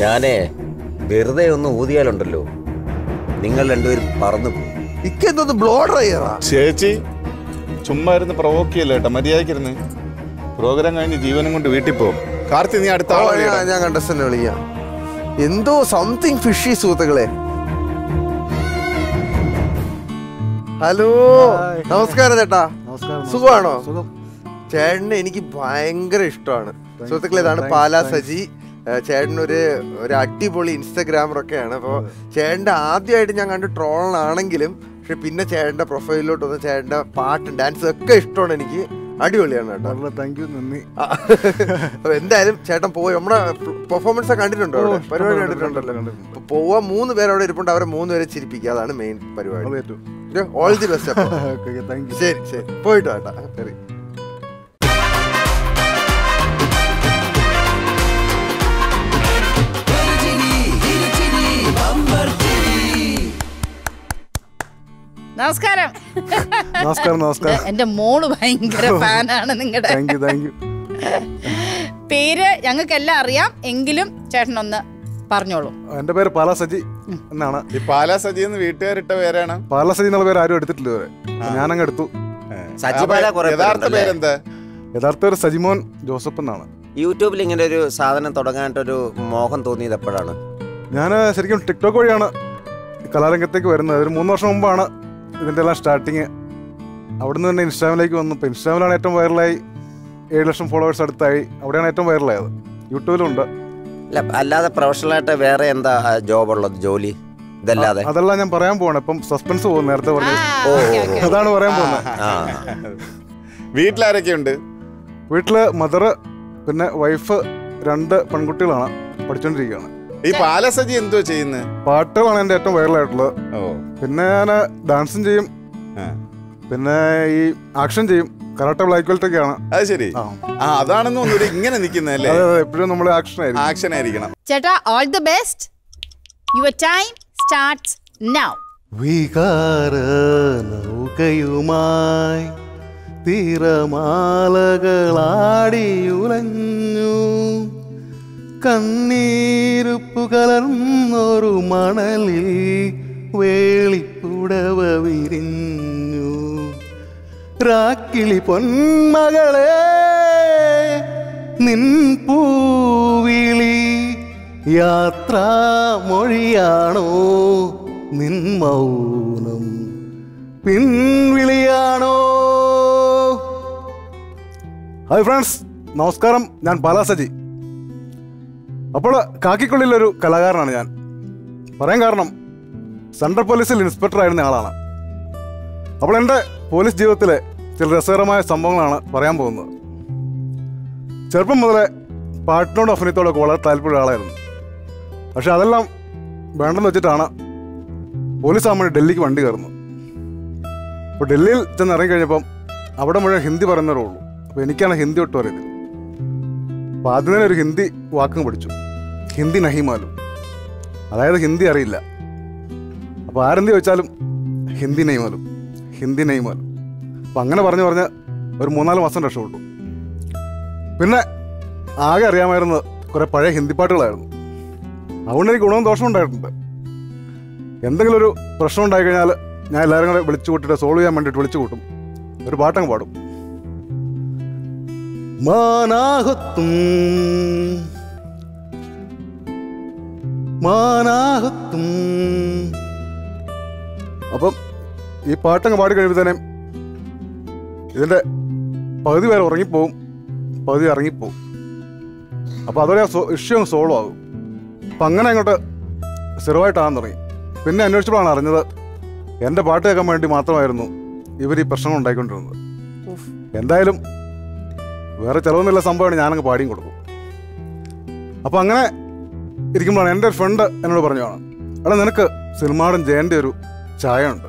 ഞാനേ വെറുതെ ഒന്ന് ഊതിയാലുണ്ടല്ലോ നിങ്ങൾ രണ്ടുപേരും പറന്നു പോകും. ഇക്കെന്തോന്ന് ബ്ലോ ഡ്രയറാ ചേച്ചി, ചുമ്മാ ഇരുന്ന് പ്രൊവോക്ക് ചെയ്യല്ലോ കേട്ടോ. മര്യാദക്കിരുന്ന് പ്രോഗ്രാം കഴിഞ്ഞ് ജീവനും കൊണ്ട് വീട്ടിൽ പോകും. കാർത്തി, നീ അടുത്ത ഞാൻ കണ്ടസ്റ്റന്റ് വിളിക്കാം. എന്തോ സംതിങ് ഫിഷി സുഹൃത്തുക്കളെ. ഹലോ, നമസ്കാരം ചേട്ടാ. സുഖമാണോ? ചേട്ടനെ എനിക്ക് ഭയങ്കര ഇഷ്ടമാണ് സുഹൃത്തുക്കളെ. ഇതാണ് പാലാ സജി. ചേട്ടനൊരു അടിപൊളി ഇൻസ്റ്റഗ്രാമറൊക്കെയാണ്. അപ്പോൾ ചേട്ടൻ്റെ ആദ്യമായിട്ട് ഞാൻ കണ്ട് ട്രോളാണെങ്കിലും പക്ഷെ പിന്നെ ചേട്ടൻ്റെ പ്രൊഫൈലിലോട്ട് വന്ന് ചേട്ടൻ്റെ പാട്ടും ഡാൻസും ഒക്കെ ഇഷ്ടമാണ് എനിക്ക്. അടിപൊളിയാണ് കേട്ടോ. താങ്ക് യു, നന്ദി. അപ്പോൾ എന്തായാലും ചേട്ടൻ പോയി നമ്മുടെ പെർഫോമൻസ് കണ്ടിട്ടുണ്ടോ? പരിപാടി കണ്ടിട്ടുണ്ടല്ലോ. പോവാൻ 3 പേർ അവിടെ ഇരിപ്പുണ്ട്, അവരെ 3 പേരെ ചിരിപ്പിക്കുക, അതാണ് മെയിൻ പരിപാടി. All the best. ശരി ശരി, പോയിട്ട് വേട്ടാ. ശരി. നമസ്കാരം നമസ്കാരം നമസ്കാരം എൻ്റെ മോള് ഭയങ്കര ഫാനാണ് നിങ്ങളുടെ. Thank you thank you. പേര് ഞങ്ങൾക്കെല്ലാം അറിയാം എങ്കിലും ചേട്ടനൊന്ന് പറഞ്ഞോളൂ. എന്റെ പേര് പാലാസജി എന്നാണ്. ഈ പാലാസജി എന്ന് വീട്ടുകാരിട്ട പേരാണ്. പാലാസജി എന്നുള്ള പേര് ആരും എടുത്തിട്ടില്ല ഇതുവരെ, ഞാനങ്ങ് എടുത്തു. യഥാർത്ഥ പേരെന്താ? യഥാർത്ഥ പേര് സജിമോൻ ജോസഫ് എന്നാണ്. യൂട്യൂബിൽ ഇങ്ങനെ ഒരു സാധനം തുടങ്ങാനായിട്ടൊരു മോഹം തോന്നിയത് എപ്പോഴാണ്? ഞാൻ ശരിക്കും ടിക്ടോക്ക് വഴിയാണ് കലാരംഗത്തേക്ക് വരുന്നത്. ഒരു 3 വർഷം മുമ്പാണ് ഇതിൻ്റെ എല്ലാം സ്റ്റാർട്ടിങ്. അവിടുന്ന് തന്നെ ഇൻസ്റ്റാഗ്രാമിലേക്ക് വന്നു. ഇപ്പോൾ ഇൻസ്റ്റാഗ്രാമിലാണ് ഏറ്റവും വൈറലായി, 7 ലക്ഷം ഫോളോവേഴ്സ് അടുത്തായി. അവിടെയാണ് ഏറ്റവും വൈറലായത്. യൂട്യൂബിലുണ്ട്. അല്ലാതെ പ്രൊഫഷണലായിട്ട് വേറെ എന്താ ജോബ് ഉള്ളത്? ജോലി ഇതല്ലാതെ? അതെല്ലാം ഞാൻ പറയാൻ പോവാണ്. ഇപ്പം സസ്പെൻസ് പോകും. നേരത്തെ പറഞ്ഞത് അതാണ് പറയാൻ പോകുന്നത്. വീട്ടിലാരൊക്കെയുണ്ട്? വീട്ടില് മദർ, പിന്നെ വൈഫ്, 2 പെൺകുട്ടികളാണ്, പഠിച്ചോണ്ടിരിക്കുകയാണ്. ഈ പാലസജി എന്തോ ചെയ്യുന്നത്? പാട്ടുകളാണ് എൻ്റെ ഏറ്റവും വൈറലായിട്ടുള്ളത്. പിന്നെ ഞാൻ ഡാൻസും ചെയ്യും, പിന്നെ ഈ ആക്ഷൻ ചെയ്യും. കരാട്ട ബ്ലാക്ക് ബെൽറ്റ് ഒക്കെയാണ്. അത് ശരി. അതാണെന്ന് തോന്നുന്നു ഇങ്ങനെ നിൽക്കുന്നല്ലേ. എപ്പോഴും നമ്മൾ ആക്ഷൻ ആയിരിക്കണം. ചേട്ടാ all the best. Your time starts now. വികാര നൗകയുമായി തിരമാലകളാടിയുലഞ്ഞു കണ്ണീരുപ്പു കലർന്നൊരു മണലിൽ വേളിപ്പുടവ വിരിഞ്ഞു. രാക്കിളി പൊന്മകളെ നിൻ പൂവിളി യാത്രാമൊഴിയാണോ നിൻ മൗനം പിൻവിളിയാണോ? ഹായ് ഫ്രണ്ട്സ്, നമസ്കാരം. ഞാൻ ബാലാസജി. അപ്പോൾ കാക്കിക്കുള്ളിലൊരു കലാകാരനാണ് ഞാൻ. പറയാൻ കാരണം സെൻട്രൽ പോലീസിൽ ഇൻസ്പെക്ടറായിരുന്ന ആളാണ്. അപ്പോൾ എൻ്റെ പോലീസ് ജീവിതത്തിലെ ചില രസകരമായ സംഭവങ്ങളാണ് പറയാൻ പോകുന്നത്. ചെറുപ്പം മുതലേ പാട്ടിനോട് അഭിനയത്തോടൊക്കെ വളരെ താല്പര്യമുള്ള ആളായിരുന്നു. പക്ഷെ അതെല്ലാം വേണ്ടെന്ന് വെച്ചിട്ടാണ് പോലീസ് ആകുമ്പോൾ ഡൽഹിക്ക് വണ്ടി കയറുന്നത്. അപ്പോൾ ഡൽഹിയിൽ ചെന്ന് ഇറങ്ങിക്കഴിഞ്ഞപ്പം അവിടെ മുഴുവൻ ഹിന്ദി പറയുന്നവരേ ഉള്ളൂ. അപ്പോൾ എനിക്കാണ് ഹിന്ദി ഒട്ടും അറിയുന്നത്. അപ്പോൾ ആദ്യം തന്നെ ഒരു ഹിന്ദി വാക്കും പഠിച്ചു. ഹിന്ദി നഹിമാലും, അതായത് ഹിന്ദി അറിയില്ല. അപ്പോൾ ആരെന്ത് ചോദിച്ചാലും ഹിന്ദി നഹിമാലും ഹിന്ദി നഹിമാലും. അപ്പം അങ്ങനെ പറഞ്ഞ് പറഞ്ഞ് ഒരു 3-4 മാസം രക്ഷപ്പെട്ടു. പിന്നെ ആകെ അറിയാമായിരുന്നത് കുറേ പഴയ ഹിന്ദി പാട്ടുകളായിരുന്നു. അതുകൊണ്ട് എനിക്ക് ഗുണവും ദോഷവും ഉണ്ടായിട്ടുണ്ട്. എന്തെങ്കിലും ഒരു പ്രശ്നം ഉണ്ടായി കഴിഞ്ഞാൽ ഞാൻ എല്ലാവരും കൂടെ വിളിച്ചു കൂട്ടിയിട്ട് സോൾവ് ചെയ്യാൻ വേണ്ടിയിട്ട് വിളിച്ചു കൂട്ടും. ഒരു പാട്ടങ്ങ് പാടും. മാനാഹത്തും. അപ്പം ഈ പാട്ടങ്ങ് പാടി കഴിയുമ്പോൾ തന്നെ ഇതിൻ്റെ പകുതി പേരെ ഉറങ്ങിപ്പോവും, പകുതി ഇറങ്ങിപ്പോവും. അപ്പോൾ അതോടെ ഇഷ്യൂ അങ്ങ് സോൾവ് ആകും. അപ്പം അങ്ങനെ അങ്ങോട്ട് സ്ഥിരമായിട്ടാണെന്ന് തുടങ്ങി. പിന്നെ അന്വേഷിച്ചപ്പോഴാണ് അറിഞ്ഞത് എൻ്റെ പാട്ട് കേൾക്കാൻ വേണ്ടി മാത്രമായിരുന്നു ഇവർ ഈ പ്രശ്നങ്ങൾ ഉണ്ടായിക്കൊണ്ടിരുന്നത്. എന്തായാലും വേറെ ചിലവൊന്നുമില്ല സംഭവമാണ്, ഞാനങ്ങ് പാടിയും കൊടുക്കും. അപ്പോൾ അങ്ങനെ ഇരിക്കുമ്പോഴാണ് എൻ്റെ ഒരു ഫ്രണ്ട് എന്നോട് പറഞ്ഞതാണ്, എടാ നിനക്ക് സിനിമാടൻ ജയൻ്റെ ഒരു ചായ ഉണ്ട്.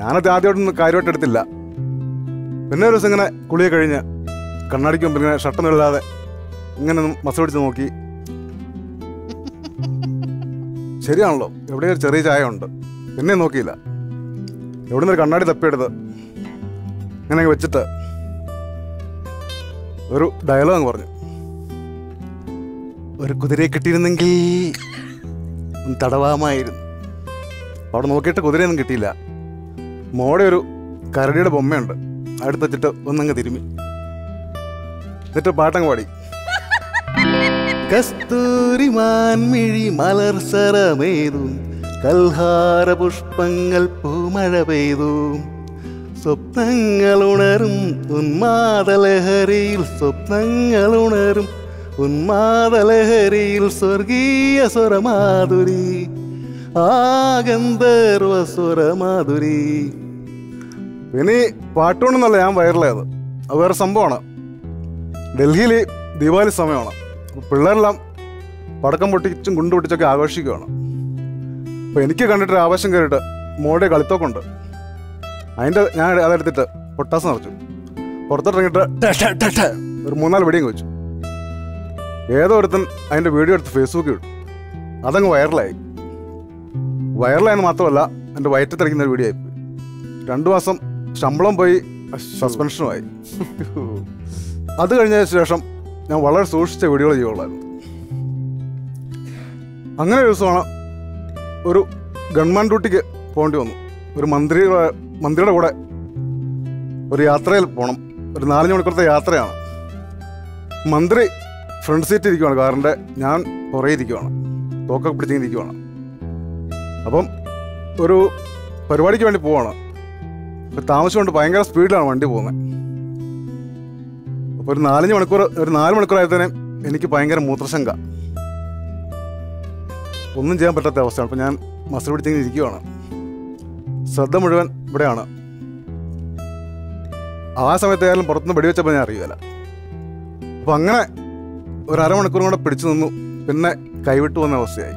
ഞാനത് ആദ്യമായിട്ടൊന്നും കാര്യമായിട്ട് എടുത്തില്ല. പിന്നെ ഒരു ദിവസം ഇങ്ങനെ കുളിയെ കഴിഞ്ഞ് കണ്ണാടിക്ക് മുമ്പിൽ ഇങ്ങനെ ഷട്ടൊന്നും ഇല്ലാതെ ഇങ്ങനെ മസൽ പിടിച്ച് നോക്കി. ശരിയാണല്ലോ, എവിടെയും ഒരു ചെറിയ ചായ ഉണ്ട്. പിന്നെ നോക്കിയില്ല. എവിടെ നിന്നൊരു കണ്ണാടി തപ്പിയെടുത്ത് ഇങ്ങനെ വെച്ചിട്ട് ഒരു ഡയലോഗ് പറഞ്ഞു, ഒരു കുതിരയെ കിട്ടിയിരുന്നെങ്കിൽ തടവാമായിരുന്നു. അവിടെ നോക്കിയിട്ട് കുതിരയൊന്നും കിട്ടിയില്ല. മോടെ ഒരു കരടിയുടെ ബൊമ്മയുണ്ട് അടുത്ത് വെച്ചിട്ട് ഒന്നങ്ങ് തിരുമ്മി. എന്നിട്ട് പാട്ടങ്ങ് പാടി, കസ്തൂരി മാൻമിഴി മലർ സരമേതു കൽഹാര പുഷ്പങ്ങൾ പൂമഴ പെയ്തു സ്വപ്നങ്ങളുണരും ഉന്മാദലഹരിയിൽ സ്വപ്നങ്ങളുണരും ഉന്മാദലഹരിയിൽ സ്വർഗീയ സ്വരമാധുരി ആഗന്ധർവ സ്വരമാധുരി. ഇനി പാട്ടുകൊണ്ടെന്നല്ല ഞാൻ വൈറലായത്, അത് വേറെ സംഭവമാണ്. ഡൽഹിയിൽ ദീപാവലി സമയമാണ്. പിള്ളേരെല്ലാം പടക്കം പൊട്ടിച്ചും ഗുണ്ട് പൊട്ടിച്ചൊക്കെ ആഘോഷിക്കുകയാണ്. അപ്പോൾ എനിക്ക് കണ്ടിട്ട് ആവേശം കയറിയിട്ട് മോടെ കളിത്തൊക്കെയുണ്ട്, അതിൻ്റെ ഞാൻ അതെടുത്തിട്ട് പൊട്ടാസ് നിറച്ചു. പുറത്തിറങ്ങിയിട്ട് ഒരു 3-4 വെടിയും കഴിച്ചു. ഏതോ ഒരുത്തൻ അതിൻ്റെ വീഡിയോ എടുത്ത് ഫേസ്ബുക്കിൽ ഇട്ടു. അതങ്ങ് വൈറലായി. വൈറലായെന്ന് മാത്രമല്ല, എൻ്റെ വയറ്റത്തിറക്കുന്ന ഒരു വീഡിയോ ആയിപ്പോയി. 2 മാസം ശമ്പളം പോയി, സസ്പെൻഷനുമായി. അത് കഴിഞ്ഞ ശേഷം ഞാൻ വളരെ സൂക്ഷിച്ച വീഡിയോകൾ ചെയ്യുള്ളായിരുന്നു. അങ്ങനെ ഒരു ദിവസമാണ് ഒരു ഗവൺമെൻറ് ഡ്യൂട്ടിക്ക് പോകേണ്ടി വന്നു. ഒരു മന്ത്രിയുടെ കൂടെ ഒരു യാത്രയിൽ പോകണം. ഒരു 4 മണിക്കൂറത്തെ യാത്രയാണ്. മന്ത്രി ഫ്രണ്ട് സീറ്റ് ഇരിക്കുവാണ് കാറിൻ്റെ, ഞാൻ പുറകെ ഇരിക്കുവാണ്, തോക്കൊക്കെ പിടിച്ചിരിക്കുവാണ്. അപ്പം ഒരു പരിപാടിക്ക് വേണ്ടി പോവാണ്. താമസിച്ചുകൊണ്ട് ഭയങ്കര സ്പീഡിലാണ് വണ്ടി പോകുന്നത്. അപ്പോൾ ഒരു നാല് മണിക്കൂറായത്തേനും എനിക്ക് ഭയങ്കര മൂത്രശങ്ക, ഒന്നും ചെയ്യാൻ പറ്റാത്ത അവസ്ഥയാണ്. അപ്പോൾ ഞാൻ മസിൽ പിടിച്ചിങ്ങനെ ഇരിക്കുവാണ്, ശ്രദ്ധ മുഴുവൻ ഇവിടെയാണ്. ആ സമയത്തായാലും പുറത്തുനിന്ന് വെടിവെച്ചപ്പോൾ ഞാൻ അറിയുകയില്ല. അപ്പം അങ്ങനെ ഒരു അരമണിക്കൂർ കൂടെ പിടിച്ചു നിന്നു. പിന്നെ കൈവിട്ടു വന്ന അവസ്ഥയായി.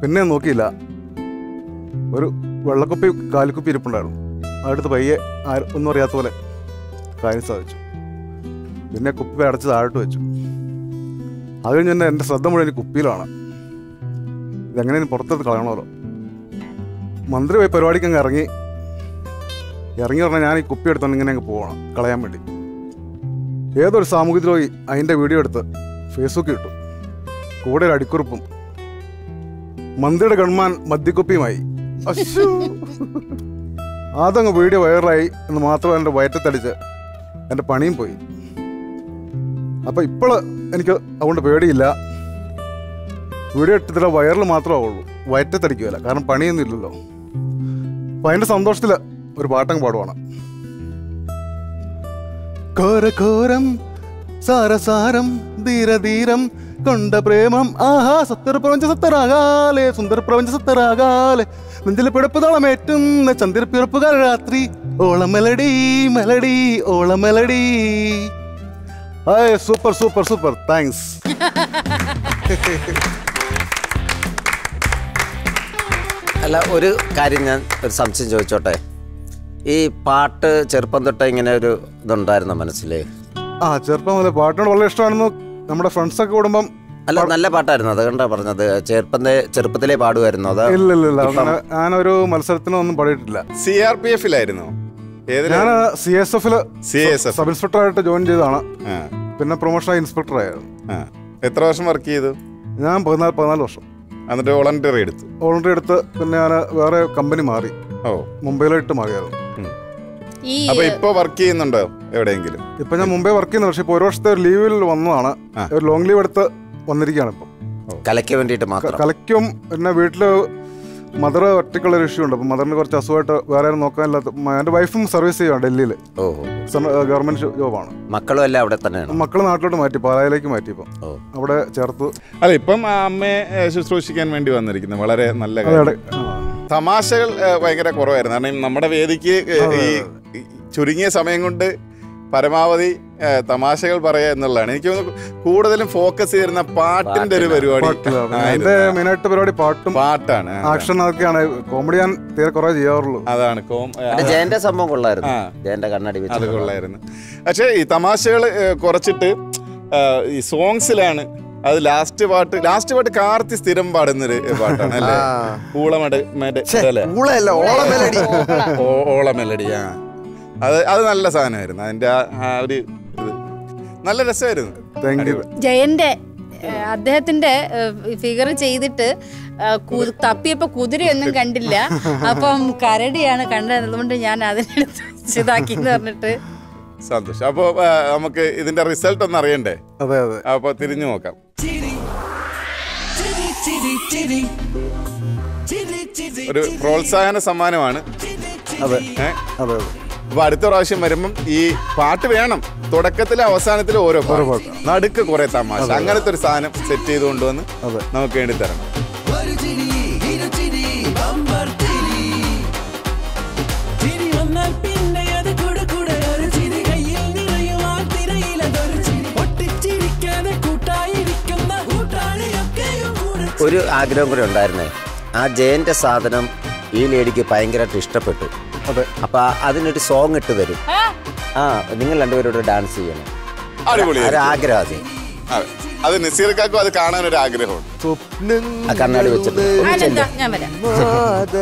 പിന്നെ നോക്കിയില്ല, ഒരു വെള്ളക്കുപ്പി കാലിക്കുപ്പി ഇരിപ്പുണ്ടായിരുന്നു. അടുത്ത് പയ്യെ ഒന്നും അറിയാത്ത പോലെ കാര്യം സാധിച്ചു. പിന്നെ കുപ്പി അടച്ച് താഴോട്ട് വെച്ചു. അത് കഴിഞ്ഞ് തന്നെ എൻ്റെ ശ്രദ്ധ മുഴുവൻ കുപ്പിയിലാണ്. ഇതെങ്ങനെയും പുറത്തെടുത്ത് കളയണമല്ലോ. മന്ത്രി പോയി പരിപാടിക്ക് അങ്ങ് ഇറങ്ങി പറഞ്ഞാൽ ഞാൻ ഈ കുപ്പി എടുത്തോണ്ട് ഇങ്ങനെ അങ്ങ് പോകണം കളയാൻ വേണ്ടി. ഏതൊരു സാമൂഹ്യത്തിൽ പോയി അതിൻ്റെ വീഡിയോ എടുത്ത് ഫേസ്ബുക്കിൽ ഇട്ടു. കൂടെ ഒരു അടിക്കുറിപ്പും, മന്ത്രിയുടെ ഗൺമാൻ മദ്യക്കുപ്പിയുമായി. അതങ്ങ് വീഡിയോ വൈറലായി എന്ന് മാത്രമല്ല, എൻ്റെ വയറ്റത്തടിച്ച് എൻ്റെ പണിയും പോയി. അപ്പം ഇപ്പോൾ എനിക്ക് അതുകൊണ്ട് പേടിയില്ല. വീഡിയോ ഇട്ടിട്ട് വയറിൽ മാത്രമേ ആവുള്ളൂ, വയറ്റത്തടിക്കുകയില്ല, കാരണം പണിയൊന്നും ഇല്ലല്ലോ. അപ്പം അതിൻ്റെ സന്തോഷത്തിൽ ഒരു പാട്ടങ്ങ് പാടുവാണ്. ഘോരഘോരം സാരസാരം ധീരധീരം കൊണ്ട പ്രേമം ആഹാ സത്തർ പ്രപഞ്ച സത്തരാകാലെ സുന്ദർ പ്രപഞ്ച സത്തരാകാലെ നെഞ്ചിൽ പിടപ്പുതോളമേറ്റുന്ന ചന്ദ്ര പിറപ്പുകാർ രാത്രി ഓളമെലടി മെലടി ഓളമെലടി. Super super super, thanks. അല്ല, ഒരു കാര്യം ഞാൻ ഒരു സംശയം ചോദിച്ചോട്ടെ. ഈ പാട്ട് ചെറുപ്പം തൊട്ടേ ഇങ്ങനെ ഒരു ഇതുണ്ടായിരുന്ന മനസ്സിലെ? ആ, ചെറുപ്പം മുതൽ പാട്ടിനോട് വളരെ ഇഷ്ടമാണെന്ന് നമ്മുടെ ഫ്രണ്ട്സൊക്കെ കൂടുമ്പം. അല്ല, നല്ല പാട്ടായിരുന്നു, അത് കണ്ടാ പറഞ്ഞത്. ചെറുപ്പത്തിലെ പാടുമായിരുന്നു? ഇല്ല, ഞാനൊരു മത്സരത്തിനൊന്നും പാടിയിട്ടില്ല. CRPF-ലായിരുന്നു. ഞാൻ CSF-ൽ സബ് ഇൻസ്പെക്ടറായിട്ട് ജോയിൻ ചെയ്തതാണ്. പിന്നെ പ്രൊമോഷനായി ഇൻസ്പെക്ടർ ആയിരുന്നു. എത്ര വർഷം വർക്ക് ചെയ്തു? ഞാൻ 14 വർഷം. എന്നിട്ട് വോളണ്ടറി എടുത്തു? വോളണ്ടറി എടുത്ത് പിന്നെ ഞാൻ വേറെ കമ്പനി മാറി, മുംബൈയിലോട്ട് മാറിയായിരുന്നു. അപ്പൊ ഇപ്പൊ വർക്ക് ചെയ്യുന്നുണ്ടോ എവിടെയെങ്കിലും? ഇപ്പൊ ഞാൻ മുംബൈ വർക്ക് ചെയ്യുന്നു. പക്ഷെ ഇപ്പൊ ഒരു വർഷത്തെ ഒരു ലീവിൽ വന്നതാണ്, ഒരു ലോങ് ലീവ് എടുത്ത് വന്നിരിക്കുകയാണ്. ഇപ്പൊ കലയ്ക്ക് വേണ്ടിയിട്ട് മാത്രം? കലയ്ക്കും. പിന്നെ വീട്ടില് മദർ ഒറ്റയ്ക്കുള്ള ഒരു ഇഷ്യൂ ഉണ്ട്. അപ്പൊ മദറിന് കുറച്ച് അസുഖമായിട്ട് വേറെ നോക്കാനില്ലാത്ത, എന്റെ വൈഫും സർവീസ് ചെയ്യുവാണ് ഡൽഹിയിൽ, ഗവൺമെന്റ് ജോബാണ്. മക്കളും എല്ലാം അവിടെ തന്നെയാണ്? മക്കൾ നാട്ടിലോട്ട് മാറ്റി, പാലായിലേക്ക് മാറ്റി, ഇപ്പം അവിടെ ചേർത്തു. അല്ല, ഇപ്പം അമ്മയെ ശുശ്രൂഷിക്കാൻ വേണ്ടി വന്നിരിക്കുന്നു. വളരെ നല്ല തമാശകൾ ഭയങ്കര കുറവായിരുന്നു. കാരണം നമ്മുടെ വേദിക്ക് ഈ ചുരുങ്ങിയ സമയം കൊണ്ട് പരമാവധി തമാശകൾ പറയുക എന്നുള്ളതാണ്. എനിക്ക് തോന്നുന്നു കൂടുതലും ഫോക്കസ് ചെയ്തിരുന്ന പാട്ടിന്റെ ഒരു പരിപാടി. എന്റെ മെയിനായിട്ട് പരിപാടി പാട്ടാണ്. ആക്ഷൻ അതൊക്കെയാണ്, കോമഡി ഞാൻ തീരെ കുറേ ചെയ്യാറുള്ളൂ. അതാണ് ജയന്റെ സംഭവം. കൊള്ളായിരുന്നു, അത് കൊള്ളായിരുന്നു. പക്ഷേ ഈ തമാശകൾ കുറച്ചിട്ട് ഈ സോങ്സിലാണ്. അത് ലാസ്റ്റ് പാട്ട് കാർത്തി സ്ഥിരം പാടുന്നൊരു പാട്ടാണ് അല്ലേ? ഓളമെലടി. അത് നല്ല സാധനമായിരുന്നു. അതിന്റെ ആ ഒരു നല്ല രസമായിരുന്നു. ജയന്റെ അദ്ദേഹത്തിന്റെ ഫിഗർ ചെയ്തിട്ട് തപ്പിയപ്പോ കുതിരയൊന്നും കണ്ടില്ല, അപ്പം കരടിയാണ് കണ്ടത്. അതുകൊണ്ട് ഞാൻ അതിനെടുത്ത് ഇതാക്കി പറഞ്ഞിട്ട് സന്തോഷം. അപ്പൊ നമുക്ക് ഇതിന്റെ റിസൾട്ട് ഒന്ന് അറിയണ്ടേ? അതെ അതെ. അപ്പൊ തിരിഞ്ഞു നോക്കാം. ഒരു പ്രോത്സാഹന സമ്മാനമാണ്. അതെ അതെ. അപ്പൊ അടുത്ത പ്രാവശ്യം വരുമ്പം ഈ പാട്ട് വേണം. തുടക്കത്തിലെ അവസാനത്തിലെ ഓരോ പാട്ട്, നടുക്ക് കുറെ തമാശ, അങ്ങനത്തെ ഒരു സാധനം സെറ്റ് ചെയ്ത് കൊണ്ടുവന്ന് നമുക്ക് വേണ്ടി തരണം. ഒരു ആഗ്രഹം കൂടെ ഉണ്ടായിരുന്നേ, ആ ജയന്റെ സാധനം ഈ ലേഡിക്ക് ഭയങ്കരമായിട്ട് ഇഷ്ടപ്പെട്ടു. അതെ, അപ്പൊ അതിനൊരു സോങ് ഇട്ട് തരും. ആ, നിങ്ങൾ രണ്ടുപേരോട് ഡാൻസ് ചെയ്യണം, ആഗ്രഹം. അത് നസീർക്കാക്കും അത് കാണാനൊരു ആഗ്രഹമുണ്ട്. കണ്ണാടി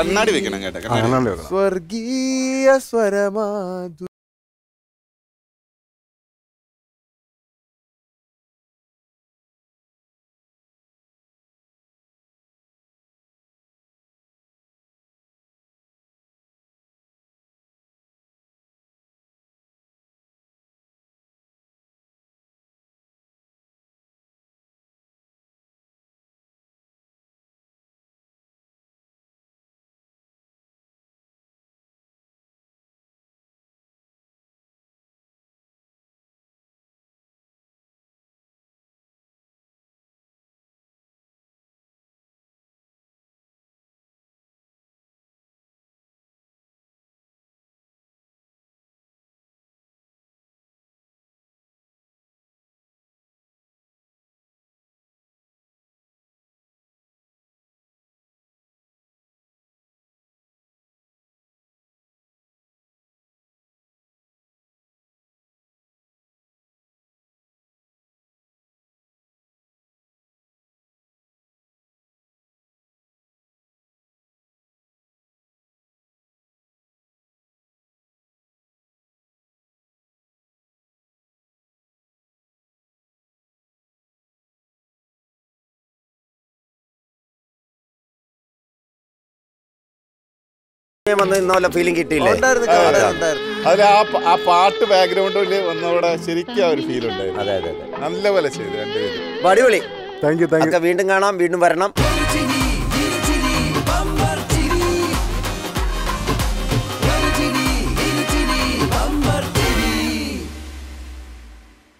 കണ്ണാടി വെക്കണം കേട്ടോ. സ്വർഗീയ സ്വരമാധു ഫീലിംഗ് കിട്ടിയില്ലേ? അതിൽ ആ പാട്ട് ബാക്ക്ഗ്രൗണ്ടിൽ വന്നവിടെ ശരിക്കും ആ ഒരു ഫീൽ ഉണ്ടായിരുന്നു. അതെ അതെ അതെ, നല്ലപോലെ ചെയ്തു രണ്ടുപേരും. അടിപൊളി. Thank you thank you. വീണ്ടും കാണാം, വീണ്ടും വരണം.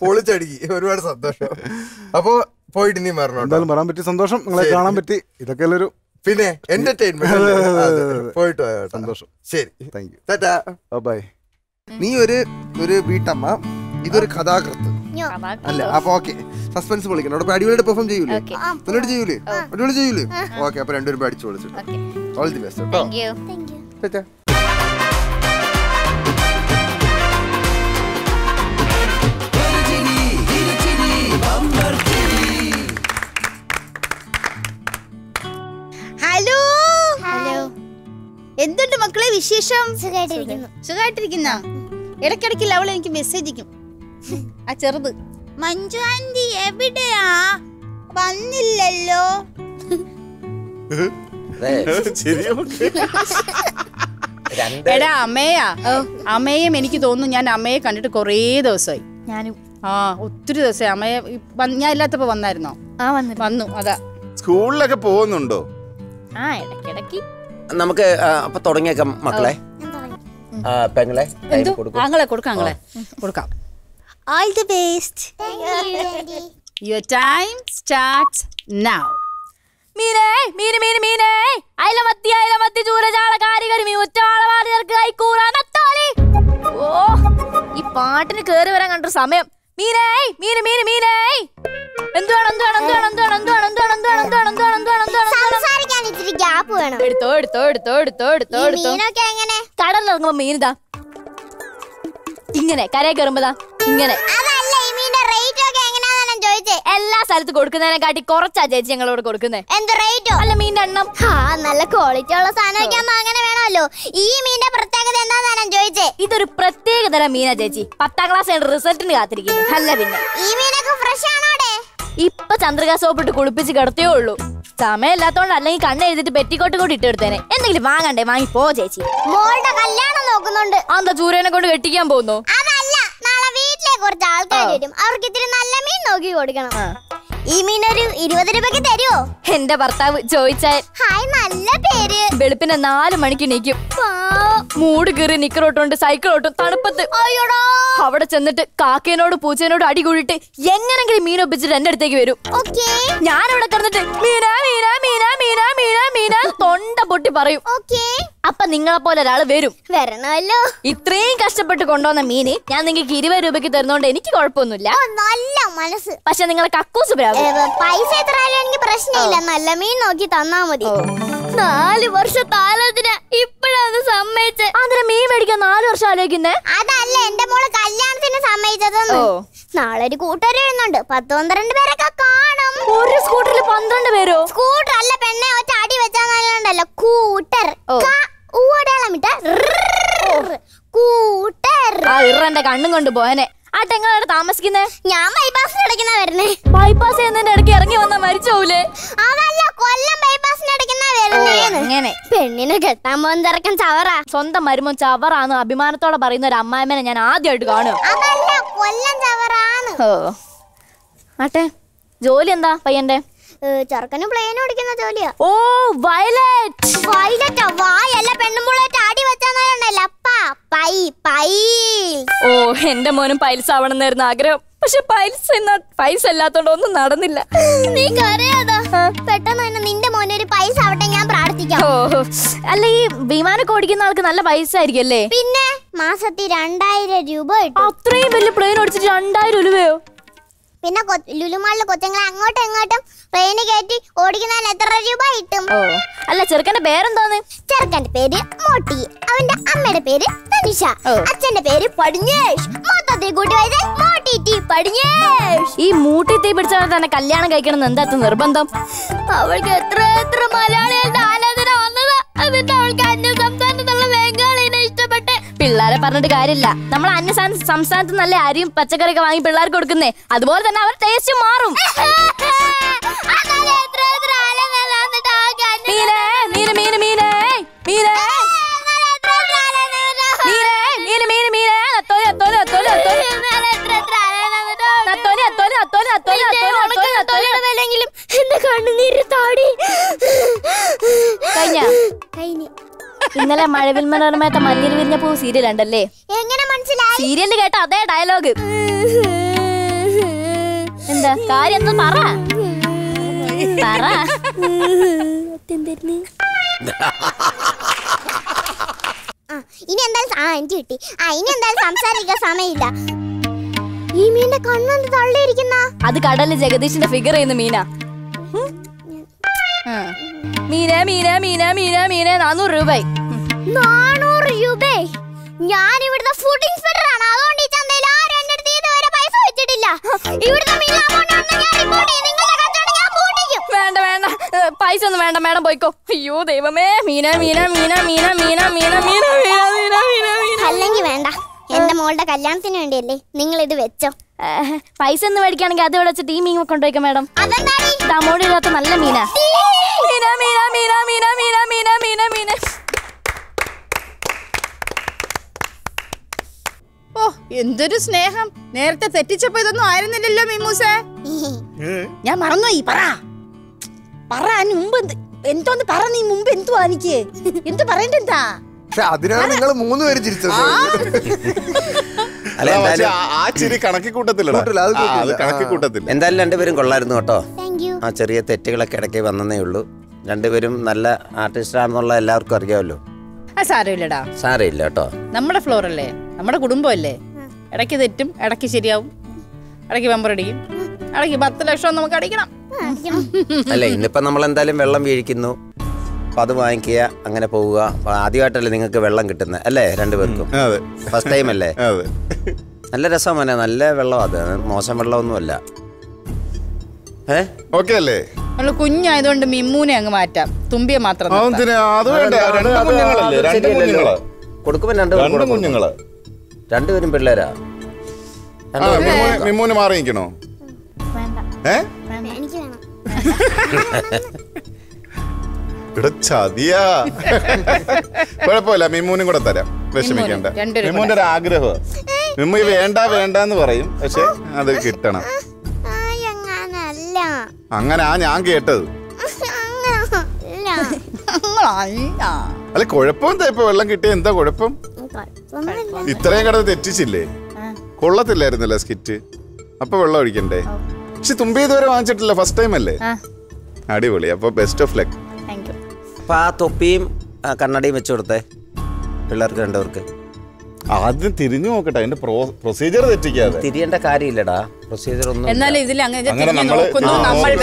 പൊളിച്ചടിക്കി, ഒരുപാട് സന്തോഷം. അപ്പോ പോയിട്ട് ഇനിയും വരണം. എന്തായാലും വരാൻ പറ്റി സന്തോഷം, നിങ്ങളെ കാണാൻ പറ്റി. ഇതൊക്കെ ഒരു പിന്നെ എന്റർടൈൻമെന്റ്. പോയിട്ട് സന്തോഷം. ശരി, താങ്ക് യു, ടാറ്റാ, ബൈ. നീ ഒരു വീട്ടമ്മ, ഇതൊരു കഥാകൃത്ത് അല്ല? അപ്പൊ ഓക്കെ, സസ്പെൻസ് വിളിക്കണം. അവിടെ അടിപൊളിയായിട്ട് പെർഫോം ചെയ്യൂലേ? മുന്നോട്ട് ചെയ്യൂലേ? അടിപൊളി ചെയ്യൂലേ? ഓക്കെ, അപ്പൊ രണ്ടുപേരും അടിച്ചു വിളിച്ചിട്ട് ഓൾ ദി ബെസ്റ്റ് കേട്ടോ. ടാറ്റാ. എന്തുണ്ട് മക്കളെ വിശേഷം? സുഖമായിട്ടിരിക്കുന്നു. സുഖമായിട്ടിരിക്കുന്ന ഇടയ്ക്കിടയ്ക്ക് അവൾ എനിക്ക് മെസ്സേജ് അയക്കും. ആ ചെറുത് മഞ്ജു ആന്റി എവിടെയാ, വന്നില്ലല്ലോ. എടാ അമ്മയാ, അമ്മയും എനിക്ക് തോന്നുന്നു ഞാൻ അമ്മയെ കണ്ടിട്ട് കൊറേ ദിവസമായി. ഞാനും ആ ഒത്തിരി ദിവസമായി. അമ്മയെ ഞാൻ ഇല്ലാത്തപ്പോ വന്നായിരുന്നോ? വന്നു. അതാ സ്കൂളിലൊക്കെ പോകുന്നുണ്ടോ? ആ ഇടയ്ക്കിടയ്ക്ക്. നമുക്ക് അപ്പൊ തുടങ്ങിയേക്കാം മക്കളെ. ഈ പാട്ടിന് കേറി വരാൻ കണ്ടൊരു സമയം. മീനേ മീന് മീന് മീനേ കടലിറങ്ങുമ്പോ മീനിതാ ഇങ്ങനെ, കരയിൽ കയറുമ്പോതാ ഇങ്ങനെ. എല്ലാ സ്ഥലത്തും കൊടുക്കുന്നതിനെ കാട്ടി കുറച്ചാ ചേച്ചി ഞങ്ങളോട് കൊടുക്കുന്നത്. എന്താ റേറ്റോ? അല്ല മീനിന്റെ എണ്ണം. നല്ല ക്വാളിറ്റി ഉള്ള സാധനം അങ്ങനെ വേണമല്ലോ. ഈ മീനിന്റെ പ്രത്യേകത എന്താ ചോദിച്ചേ? ഇതൊരു പ്രത്യേകതരം മീനാ ചേച്ചി. 10ാം ക്ലാസ് റിസൾട്ടിന് കാത്തിരിക്കുന്നു. അല്ല പിന്നെ ഈ മീനൊക്കെ ഫ്രഷ് ആണോ? ഇപ്പൊ ചന്ദ്രിക സോപ്പിട്ട് കുളിപ്പിച്ച് കിടത്തേ ഉള്ളൂ. സമയമില്ലാത്തോണ്ട് അല്ലെങ്കിൽ കണ്ണെഴുതിട്ട് പെറ്റിക്കോട്ട് കൂടി ഇട്ടെടുത്തേനെ. എന്തെങ്കിലും വാങ്ങണ്ടേ? വാങ്ങി പോ ചേച്ചി. മോളുടെ കല്യാണം നോക്കുന്നുണ്ട്. എന്താ ചൂരനെ കൊണ്ട് കെട്ടിക്കാൻ പോകുന്നു? അതല്ല, നാളെ വീട്ടിലെ കുറച്ച് ആൾക്കാർ വരും, അവർക്ക് ഇത്തിരി നല്ല മീൻ നോക്കി കൊടുക്കണം. ഈ മീൻ ഒരു 20 രൂപക്ക് തരുമോ? എന്റെ ഭർത്താവ് ചോദിച്ചാൽ ഹായ് നല്ല പേര്. വെളുപ്പിന് 4 മണിക്ക് നിക്കും. മൂട് കീറി നിക്കറോട്ടോണ്ട് സൈക്കിൾ ഓട്ടും തണുപ്പത്ത്. അവിടെ ചെന്നിട്ട് കാക്കേനോട് പൂച്ചേനോട് അടികൂടിട്ട് എങ്ങനെങ്കിലും മീൻ ഒപ്പിച്ചിട്ട് എന്റെ അടുത്തേക്ക് വരും. ഞാൻ അവിടെ കിടന്നിട്ട് മീന മീന മീന മീന മീന മീന തൊണ്ട പൊട്ടി പറയും. അപ്പൊ നിങ്ങളെ പോലെ ഒരാള് വരും. വരണമല്ലോ. ഇത്രയും കഷ്ടപ്പെട്ട് കൊണ്ടുവന്ന മീന് ഞാൻ നിങ്ങൾക്ക് 20 രൂപക്ക് തരുന്നോണ്ട് എനിക്ക് കുഴപ്പമൊന്നുമില്ല. നല്ല മനസ്സ്. പക്ഷെ നിങ്ങളെ കക്കൂസ് പൈസ എത്ര ആയാലും എനിക്ക് പ്രശ്നമില്ല, നല്ല മീൻ നോക്കി തന്നാ മതി. 4 വർഷ കാലത്തിന് ഇപ്പോഴാണ് സമ്മതിച്ചേ. അതിനെ മീൻ മേടിക്കാൻ 4 വർഷം ആലോചിക്കുന്നേ. അതല്ല എന്റെ മോള് കല്യാണത്തിന് സമ്മതിച്ചതെന്ന്. നാളെ ഒരു കൂട്ടുകാരി വരുന്നുണ്ട്, 10-12 പേരൊക്കെ കാണും. ഒരു സ്കൂട്ടറിൽ 12 പേരോ? സ്കൂട്ടർ അല്ല പെണ്ണെ, ഒറ്റ അടി വെച്ചാൽ നല്ലതല്ല. കൂട്ടർ കണ്ണും കൊണ്ട് പോയനെ. ആ തെങ്ങാണ് താമസിക്കുന്നേ. ഞാൻ ബൈപ്പാസിന് ഇടയ്ക്കുന്ന വരുന്നേ. ബൈപ്പാസ് ഇടയ്ക്ക് ഇറങ്ങി വന്നാ മരിച്ചു പോകൂലേ? അതല്ല, കൊല്ലം ബൈപ്പാസിന് ഇടയ്ക്കുന്ന വരുന്നേ. പെണ്ണിനെ കെട്ടാൻ പോകുന്ന ചവറ, സ്വന്തം മരുമോ ചവറാന്ന് അഭിമാനത്തോടെ പറയുന്ന ഒരു അമ്മായിമ്മനെ ഞാൻ ആദ്യമായിട്ട് കാണും. അതല്ല കൊല്ലം ചവറാണ്. ഓ ആട്ടെ, ജോലി എന്താ പയ്യന്റെ? ചെറുക്കന് പ്ലെയിൻ ഓടിക്കുന്ന ജോലിയാ. ഓ വയലറ്റ് വയലറ്റ് വായല്ല പെണ്ണുമ്പോളേറ്റ് അടി വെച്ചാൽ ഓ എന്റെ മോനും പൈൽസ് ആവണമെന്നായിരുന്നു ആഗ്രഹം. പക്ഷെ പൈൽസ് അല്ലാത്തോണ്ട് ഒന്നും നടന്നില്ല. നീ കരയാതാ. പെട്ടെന്ന് തന്നെ നിന്റെ മോനൊരു പൈസ ആവട്ടെ ഞാൻ പ്രാർത്ഥിക്കാം. അല്ല ഈ വിമാനൊക്കെ ഓടിക്കുന്ന ആൾക്ക് നല്ല പൈസ ആയിരിക്കും അല്ലേ? പിന്നെ മാസത്തിൽ 2000 രൂപ. അത്രയും വലിയ പ്ലെയിൻ ഓടിച്ചിട്ട് 2000 രൂപയോ? പിന്നെ ലുലുമാളിലെ കൊച്ചുങ്ങളെ അങ്ങോട്ടും എങ്ങോട്ടും പ്ലെയിന് കയറ്റി ഓടിക്കുന്നതിന് എത്ര രൂപ കിട്ടും? അല്ല ചെറുക്കന്റെ പേരെന്തോന്ന്? ചെറുക്കന്റെ പേര് മോട്ടി, അവന്റെ അമ്മയുടെ പേര് തനിഷ, അച്ഛന്റെ പേര് പടിഞ്ഞേഷ്. മൊത്തത്തിൽ കൂട്ടി വൈദ്യ മോട്ടി ടി പടിഞ്ഞേഷ്. ഈ മൂട്ടി തീ പിടിച്ചാൽ തന്നെ കല്യാണം കഴിക്കണം എന്താ നിർബന്ധം? അവൾക്ക് എത്ര എത്ര മലയാളികളുടെ ആലോചന വന്നത്. എന്നിട്ട് അവൾക്ക് അന്യസംസ്ഥാനത്തുള്ള ബംഗാളിനെ ഇഷ്ടപ്പെട്ടെ. പിള്ളേരെ പറഞ്ഞിട്ട് കാര്യമില്ല, നമ്മൾ അന്യ സംസ്ഥാനത്ത് നല്ല അരിയും പച്ചക്കറിയൊക്കെ വാങ്ങി പിള്ളേർക്ക് കൊടുക്കുന്നേ, അതുപോലെ തന്നെ അവർ ടേസ്റ്റ് മാറും. ഇന്നലെ മഴവിൽ മനോരമയത്തെ മഞ്ഞിൽ വിരിഞ്ഞ പൂ സീരിയൽ ഉണ്ടല്ലേ, എങ്ങനെ മനസ്സിലായി? സീരിയലിൽ കേട്ട അതേ ഡയലോഗ്. എന്താ കാര്യം? എന്താ പറ പറ. ഇനി എന്തായാലും എനിക്ക് കിട്ടി. ഇനി എന്തായാലും സംസാരിക്കാൻ സമയമില്ല. ഈ മീന്റെ കണ്ണെന്ത് തള്ളിയിരിക്കുന്ന? അത് കടലിൽ ജഗദീഷിന്റെ ഫിഗർ ചെയ്യുന്ന മീനാ. മീനെ മീനെ മീനെ മീനെ മീനെ 400 രൂപയായി. 400 രൂപ? ഞാൻ ഇവിടുത്തെ ഫുഡ് ഇൻസ്പെക്ടർ ആണ്, അതുകൊണ്ട് ഈ ചന്തയിൽ ആരും എന്റെ അടുത്ത് ഇതുവരെ പൈസ വെച്ചിട്ടില്ല. ഇവിടുത്തെ മീൻ അമൗണ്ട് വന്നാൽ ഞാൻ റിപ്പോർട്ട് ചെയ്യും, നിങ്ങളുടെ കച്ചവടം ഞാൻ പൂട്ടിക്കും. വേണ്ട വേണ്ട, പൈസ ഒന്നും വേണ്ട, മേഡം പോയിക്കോ. അയ്യോ ദൈവമേ. മീന മീന മീന മീന മീന മീന മീന മീന മീന. അല്ലെങ്കിൽ വേണ്ട, എന്റെ മോളുടെ കല്യാണത്തിന് വേണ്ടിയല്ലേ നിങ്ങൾ ഇത് വെച്ചോ. പൈസ ഒന്ന് മേടിക്കുകയാണെങ്കിൽ അത് ഇവിടെ വെച്ചിട്ട് ഈ മീൻ കൊണ്ടുപോയിക്കാം മേഡം. അമൗണ്ട് ഇല്ലാത്ത നല്ല മീനാ. എന്തൊരു സ്നേഹം! നേരത്തെ തെറ്റിച്ചപ്പോ ഇതൊന്നും ആയിരുന്നില്ലല്ലോ മീമൂസേ. ഞാൻ മറന്നുപോയി. പറ മുമ്പ് എന്തോന്ന് പറ. നീ മുമ്പ് എന്തുവാ? എനിക്ക് എന്തു പറയണ്ടെന്താ? അതിനാണ് നിങ്ങൾ 3 പേര് ചിരിച്ചത്. എന്തായാലും 2 പേരും കൊള്ളായിരുന്നു കേട്ടോ. ആ ചെറിയ തെറ്റുകളൊക്കെ ഇടയ്ക്ക് വന്നേ ഉള്ളൂ. 2 പേരും നല്ല ആർട്ടിസ്റ്റ് ആണെന്നുള്ള എല്ലാവർക്കും അറിയാമല്ലോ. സാരമില്ലടാ, സാരമില്ല കേട്ടോ. നമ്മുടെ ഫ്ലോർ അല്ലേ, നമ്മുടെ കുടുംബമല്ലേ. ഇടയ്ക്ക് തെറ്റും, ഇടയ്ക്ക് ശരിയാവും, ഇടയ്ക്ക് വെമ്പറടിക്കും, ഇടയ്ക്ക് 10 ലക്ഷം നമുക്ക് അടിക്കണം അല്ലേ. ഇന്നിപ്പോ നമ്മളെന്തായാലും വെള്ളം വീഴിക്കുന്നു, അത് വാങ്ങിക്കുക, അങ്ങനെ പോവുക. ആദ്യമായിട്ടല്ലേ നിങ്ങൾക്ക് വെള്ളം കിട്ടുന്നത് അല്ലേ? 2 പേർക്കും ഫസ്റ്റ് ടൈം അല്ലേ? നല്ല രസമാണ്, നല്ല വെള്ളം, അത് മോശം വെള്ളമൊന്നുമല്ല. കുഞ്ഞായതുകൊണ്ട് മിമ്മൂനെ അങ്ങ് മാറ്റാം, തുമ്പിയെ മാത്രം. കൊടുക്കുമ്പോ 2 കുഞ്ഞുങ്ങള്, 2 പേരും പിള്ളേരാ. മിമ്മൂനെ മാറിയിരിക്കണോ? കുഴപ്പമില്ല, മിമ്മൂനും കൂടെ തരാം, വിഷമിക്കണ്ട. മിമ്മൂന്റെ ഒരു ആഗ്രഹം, മിമ്മു വേണ്ട വേണ്ടെന്ന് പറയും, പക്ഷെ അത് കിട്ടണം. അങ്ങനാ ഞാൻ കേട്ടത്. അല്ല കുഴപ്പം, ഇപ്പൊ വെള്ളം കിട്ടിയ എന്താ കുഴപ്പം? ഇത്രയും കടന്ന് തെറ്റിച്ചില്ലേ? കൊള്ളത്തില്ലായിരുന്നല്ലോ സ്കിറ്റ്, അപ്പൊ വെള്ളം ഒഴിക്കണ്ടേ? പക്ഷെ തുമ്പി ഇതുവരെ വാങ്ങിച്ചിട്ടില്ല, ഫസ്റ്റ് ടൈം അല്ലേ? അടിപൊളി, അപ്പൊ ബെസ്റ്റ് ഓഫ് ലക്ക്. അപ്പൊ ആ തൊപ്പിയും കണ്ണടയും വെച്ചു കൊടുത്തേ പിള്ളേർക്ക് 2 പേർക്ക്. ആദ്യം തിരിഞ്ഞു നോക്കട്ടെ, അതിന്റെ പ്രൊസീജിയർ തെറ്റിക്കാതെ തിരിയേണ്ട കാര്യമില്ലടാ. പ്രൊസീജിയർ ഒന്നും എന്നാലും ഇതിൽ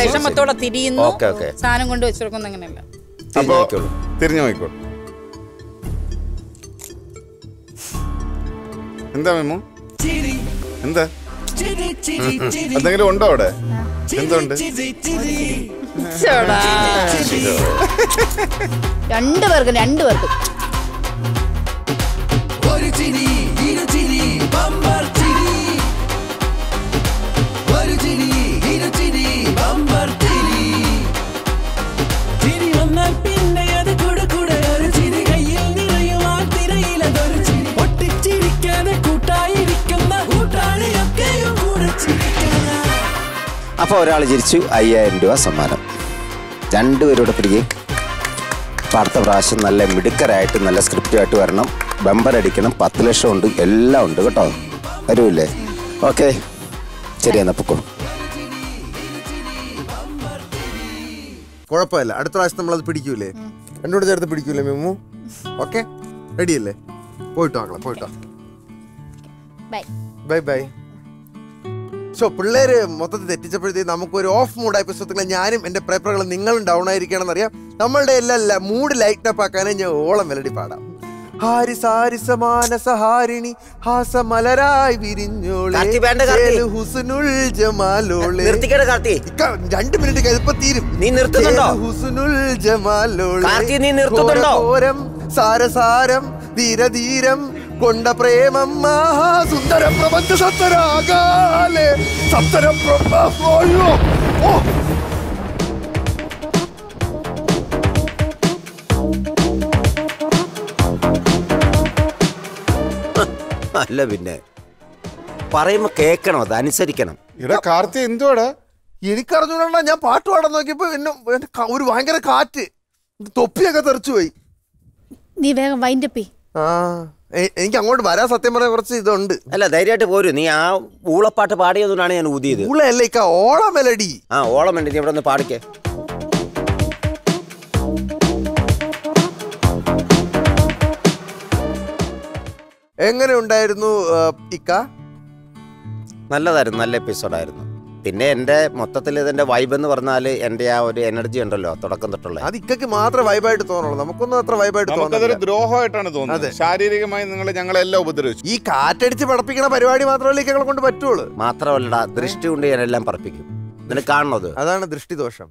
വിഷമത്തോടെ തിരിയുന്നു. സാധനം കൊണ്ട് വെച്ചിരിക്കുന്ന അങ്ങനെയല്ല. തിരിഞ്ഞു നോക്കോളൂ. എന്താ മെമ്മു? എന്താ എന്തെങ്കിലും ഉണ്ടോ അവിടെ? എന്തുണ്ട്? രണ്ടുപേർക്കും രണ്ടുപേർക്കും അപ്പോൾ ഒരാൾ ചിരിച്ചു, 5000 രൂപ സമ്മാനം. രണ്ടുപേരോട് പിടിക്കുക. അടുത്ത പ്രാവശ്യം നല്ല മിടുക്കരായിട്ട് നല്ല സ്ക്രിപ്റ്റുമായിട്ട് വരണം. ബമ്പർ അടിക്കണം. 10 ലക്ഷം ഉണ്ട്, എല്ലാം ഉണ്ട് കേട്ടോ. വരൂല്ലേ? ഓക്കെ, ശരി എന്നാൽ പൊക്കോ. കുഴപ്പമില്ല, അടുത്ത പ്രാവശ്യം നമ്മളത് പിടിക്കൂലേ? രണ്ടോട് ചേർത്ത് പിടിക്കൂലേ മെമ്മു? ഓക്കെ, റെഡിയല്ലേ? പോയിട്ടോ മക്കളെ, പോയിട്ടോ. Bye bye bye. സോ പിള്ളേര് മൊത്തത്തിൽ തെറ്റിച്ചപ്പോഴത്തേക്ക് നമുക്കൊരു ഓഫ് മൂഡായി പുസ്തകത്തിലെ ഞാനും എൻ്റെ പേപ്പറുകളും നിങ്ങളും ഡൗൺ ആയിരിക്കണം എന്നറിയാം. നമ്മളുടെ എല്ലാം മൂഡ് ലൈറ്റ് അപ്പ് ആക്കാനേ ഞാൻ ഓളം മെലഡി പാടാം. ഹാരി സാരി സമാന സഹാരിണി ഹാസ മലരായി വിരിഞ്ഞോളെ. 2 മിനിറ്റ് കഴിയുമ്പോൾ തീരും. നീ നിർത്തുന്നുണ്ടോ? ഹുസ്നുൽ ജമാലോളെ നീ നിർത്തുന്നുണ്ടോ? ഓരം സാരസാരം ധീരധീരം കൊണ്ട പ്രേമം മഹാസുന്ദരം പ്രപഞ്ച സത്തരാകാലേ സത്തരം പ്രഭോയോ. ഓ അല്ല, പിന്നെ പറയുമ്പോ കേക്കണം, അത് അനുസരിക്കണം. ഇവിടെ കാർത്തി എന്തുവാടാ? എനിക്കറിഞ്ഞൂടാ, ഞാൻ പാട്ട് പാടാൻ നോക്കിയപ്പോ എന്നെ ഒരു ഭയങ്കര കാറ്റ്, തൊപ്പിയൊക്കെ തെറിച്ചു പോയി. നീ വേഗം വൈൻഡപ്പി. ആ എനിക്ക് അങ്ങോട്ട് വരാൻ സത്യം പറയാൻ കുറച്ച് ഇതുണ്ട്. അല്ല, ധൈര്യമായിട്ട് പോരും. നീ ആ ഊളപ്പാട്ട് പാടിയതുകൊണ്ടാണ് ഞാൻ ഊതിയത്. ഊളല്ലേ, ഓള മെലഡി. ആ ഓള മെലഡി ഇവിടെ ഒന്ന് പാടിക്കേ. എങ്ങനെ ഉണ്ടായിരുന്നു ഇക്ക? നല്ലതായിരുന്നു, നല്ല എപ്പിസോഡായിരുന്നു. പിന്നെ എൻ്റെ മൊത്തത്തിൽ ഇതിൻ്റെ വൈബ് എന്ന് പറഞ്ഞാൽ എൻ്റെ ആ ഒരു എനർജി ഉണ്ടല്ലോ തുടക്കം തൊട്ടുള്ള, അത് ഇക്കയ്ക്ക് മാത്രമേ വൈബായിട്ട് തോന്നുള്ളൂ. നമുക്കൊന്നും അത്ര വൈബായിട്ട് തോന്നുന്നത് ദ്രോഹമായിട്ടാണ് തോന്നുന്നത്. ശാരീരികമായി നിങ്ങൾ ഞങ്ങളെല്ലാം ഉപദ്രവിച്ചു. ഈ കാറ്റടിച്ച് പടപ്പിക്കുന്ന പരിപാടി മാത്രമല്ല ഇക്കകളെ കൊണ്ട് പറ്റുള്ളൂ. മാത്രമല്ല, ദൃഷ്ടി കൊണ്ട് ഞാനെല്ലാം പറപ്പിക്കും. ഇതിന് കാണുന്നത് അതാണ് ദൃഷ്ടിദോഷം.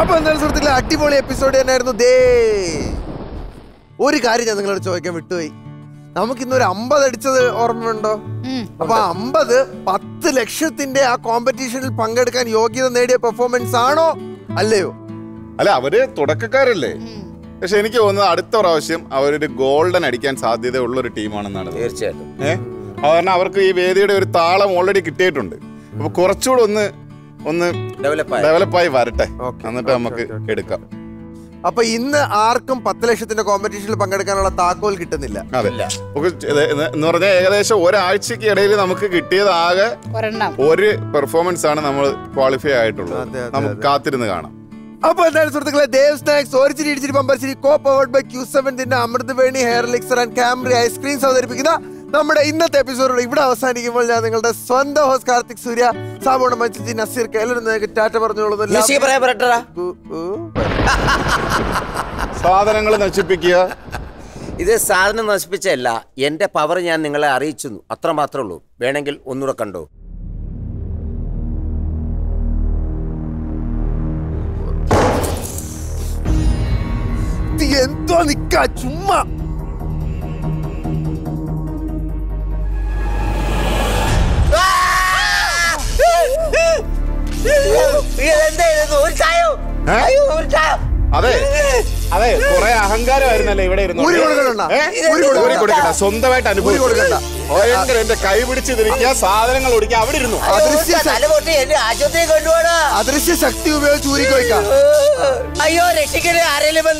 അപ്പൊ എന്തായാലും സുഹൃത്തുക്കളെ, അടിപൊളി എപ്പിസോഡ് തന്നെയായിരുന്നു. ദേ ഒരു കാര്യം ഞാൻ നിങ്ങളോട് ചോദിക്കാൻ വിട്ടുപോയി. നമുക്കിന്നൊരു 50 അടിച്ചത് ഓർമ്മയുണ്ടോ? അപ്പൊ 50 10 ലക്ഷത്തിന്റെ ആ കോമ്പറ്റീഷനിൽ പങ്കെടുക്കാൻ യോഗ്യത നേടിയ പെർഫോമൻസ് ആണോ അല്ലയോ? അല്ല, അവര് തുടക്കക്കാരല്ലേ. പക്ഷെ എനിക്ക് തോന്നുന്നത് അടുത്ത പ്രാവശ്യം അവരൊരു ഗോൾഡൻ അടിക്കാൻ സാധ്യതയുള്ള ഒരു ടീമാണെന്നാണ്. തീർച്ചയായിട്ടും. കാരണം അവർക്ക് ഈ വേദിയുടെ ഒരു താളം ഓൾറെഡി കിട്ടിയിട്ടുണ്ട്. അപ്പൊ കുറച്ചുകൂടെ ഒന്ന് ഡെവലപ്പായി വരട്ടെ, എന്നിട്ട് നമുക്ക് എടുക്കാം. അപ്പൊ ഇന്ന് ആർക്കും 10 ലക്ഷത്തിന്റെ കോമ്പറ്റീഷനിൽ പങ്കെടുക്കാനുള്ള താക്കോൽ കിട്ടുന്നില്ല എന്ന് പറഞ്ഞാൽ ഏകദേശം ഒരാഴ്ചക്ക് ഇടയിൽ നമുക്ക് കിട്ടിയതാകെ ഒരു പെർഫോമൻസ് ആണ് നമ്മൾ ക്വാളിഫൈ ആയിട്ടുള്ളത്. നമുക്ക് കാത്തിരുന്ന് കാണാം. അപ്പൊ എന്തായാലും സുഹൃത്തുക്കളെ, ദേവ് സ്നാക്സ് ഒരിച്ചിരി ഇടിച്ചിരി പമ്പരിച്ചിരി കോ പവേർഡ് ബൈ Q7 ന്റെ Amruthaveni hair elixir and ക്യാമറി ice creams അവതരിപ്പിക്കുന്ന നമ്മുടെ ഇന്നത്തെ എപ്പിസോഡ് ഇവിടെ അവസാനിക്കുമ്പോൾ ഞാൻ നിങ്ങളുടെ സ്വന്തം ഹോസ്റ്റ് കാർത്തിക് സൂര്യ സാബോണ മഞ്ചി നസീർ കയ്യിലും ടാറ്റ പറഞ്ഞോളൂ. നശിപ്പിക്കുക, ഇത് സാധനം നശിപ്പിച്ചല്ല, എന്റെ പവർ ഞാൻ നിങ്ങളെ അറിയിച്ചു, അത്ര മാത്രമേ ഉള്ളൂ. വേണമെങ്കിൽ ഒന്നുകൂടെ കണ്ടോ. എന്തോ നിക്ക ചുമ്മാ അഹങ്കാരമായിരുന്നല്ലേ ഇവിടെ ഇരുന്നു സ്വന്തമായിട്ട് അനുഭവിക്കണ്ട. എന്റെ കൈ പിടിച്ച് തിരിക്കുക, സാധനങ്ങൾ ഓടിക്കുക, അവിടെ ഇരുന്നു അദൃശ്യ ശക്തി ഉപയോഗിച്ച് ഊരിക്കോയ്ക്കാം. അയ്യോ രക്ഷിക്കല്, ആരെങ്കിലും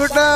ഗുഡ് നൈറ്റ്.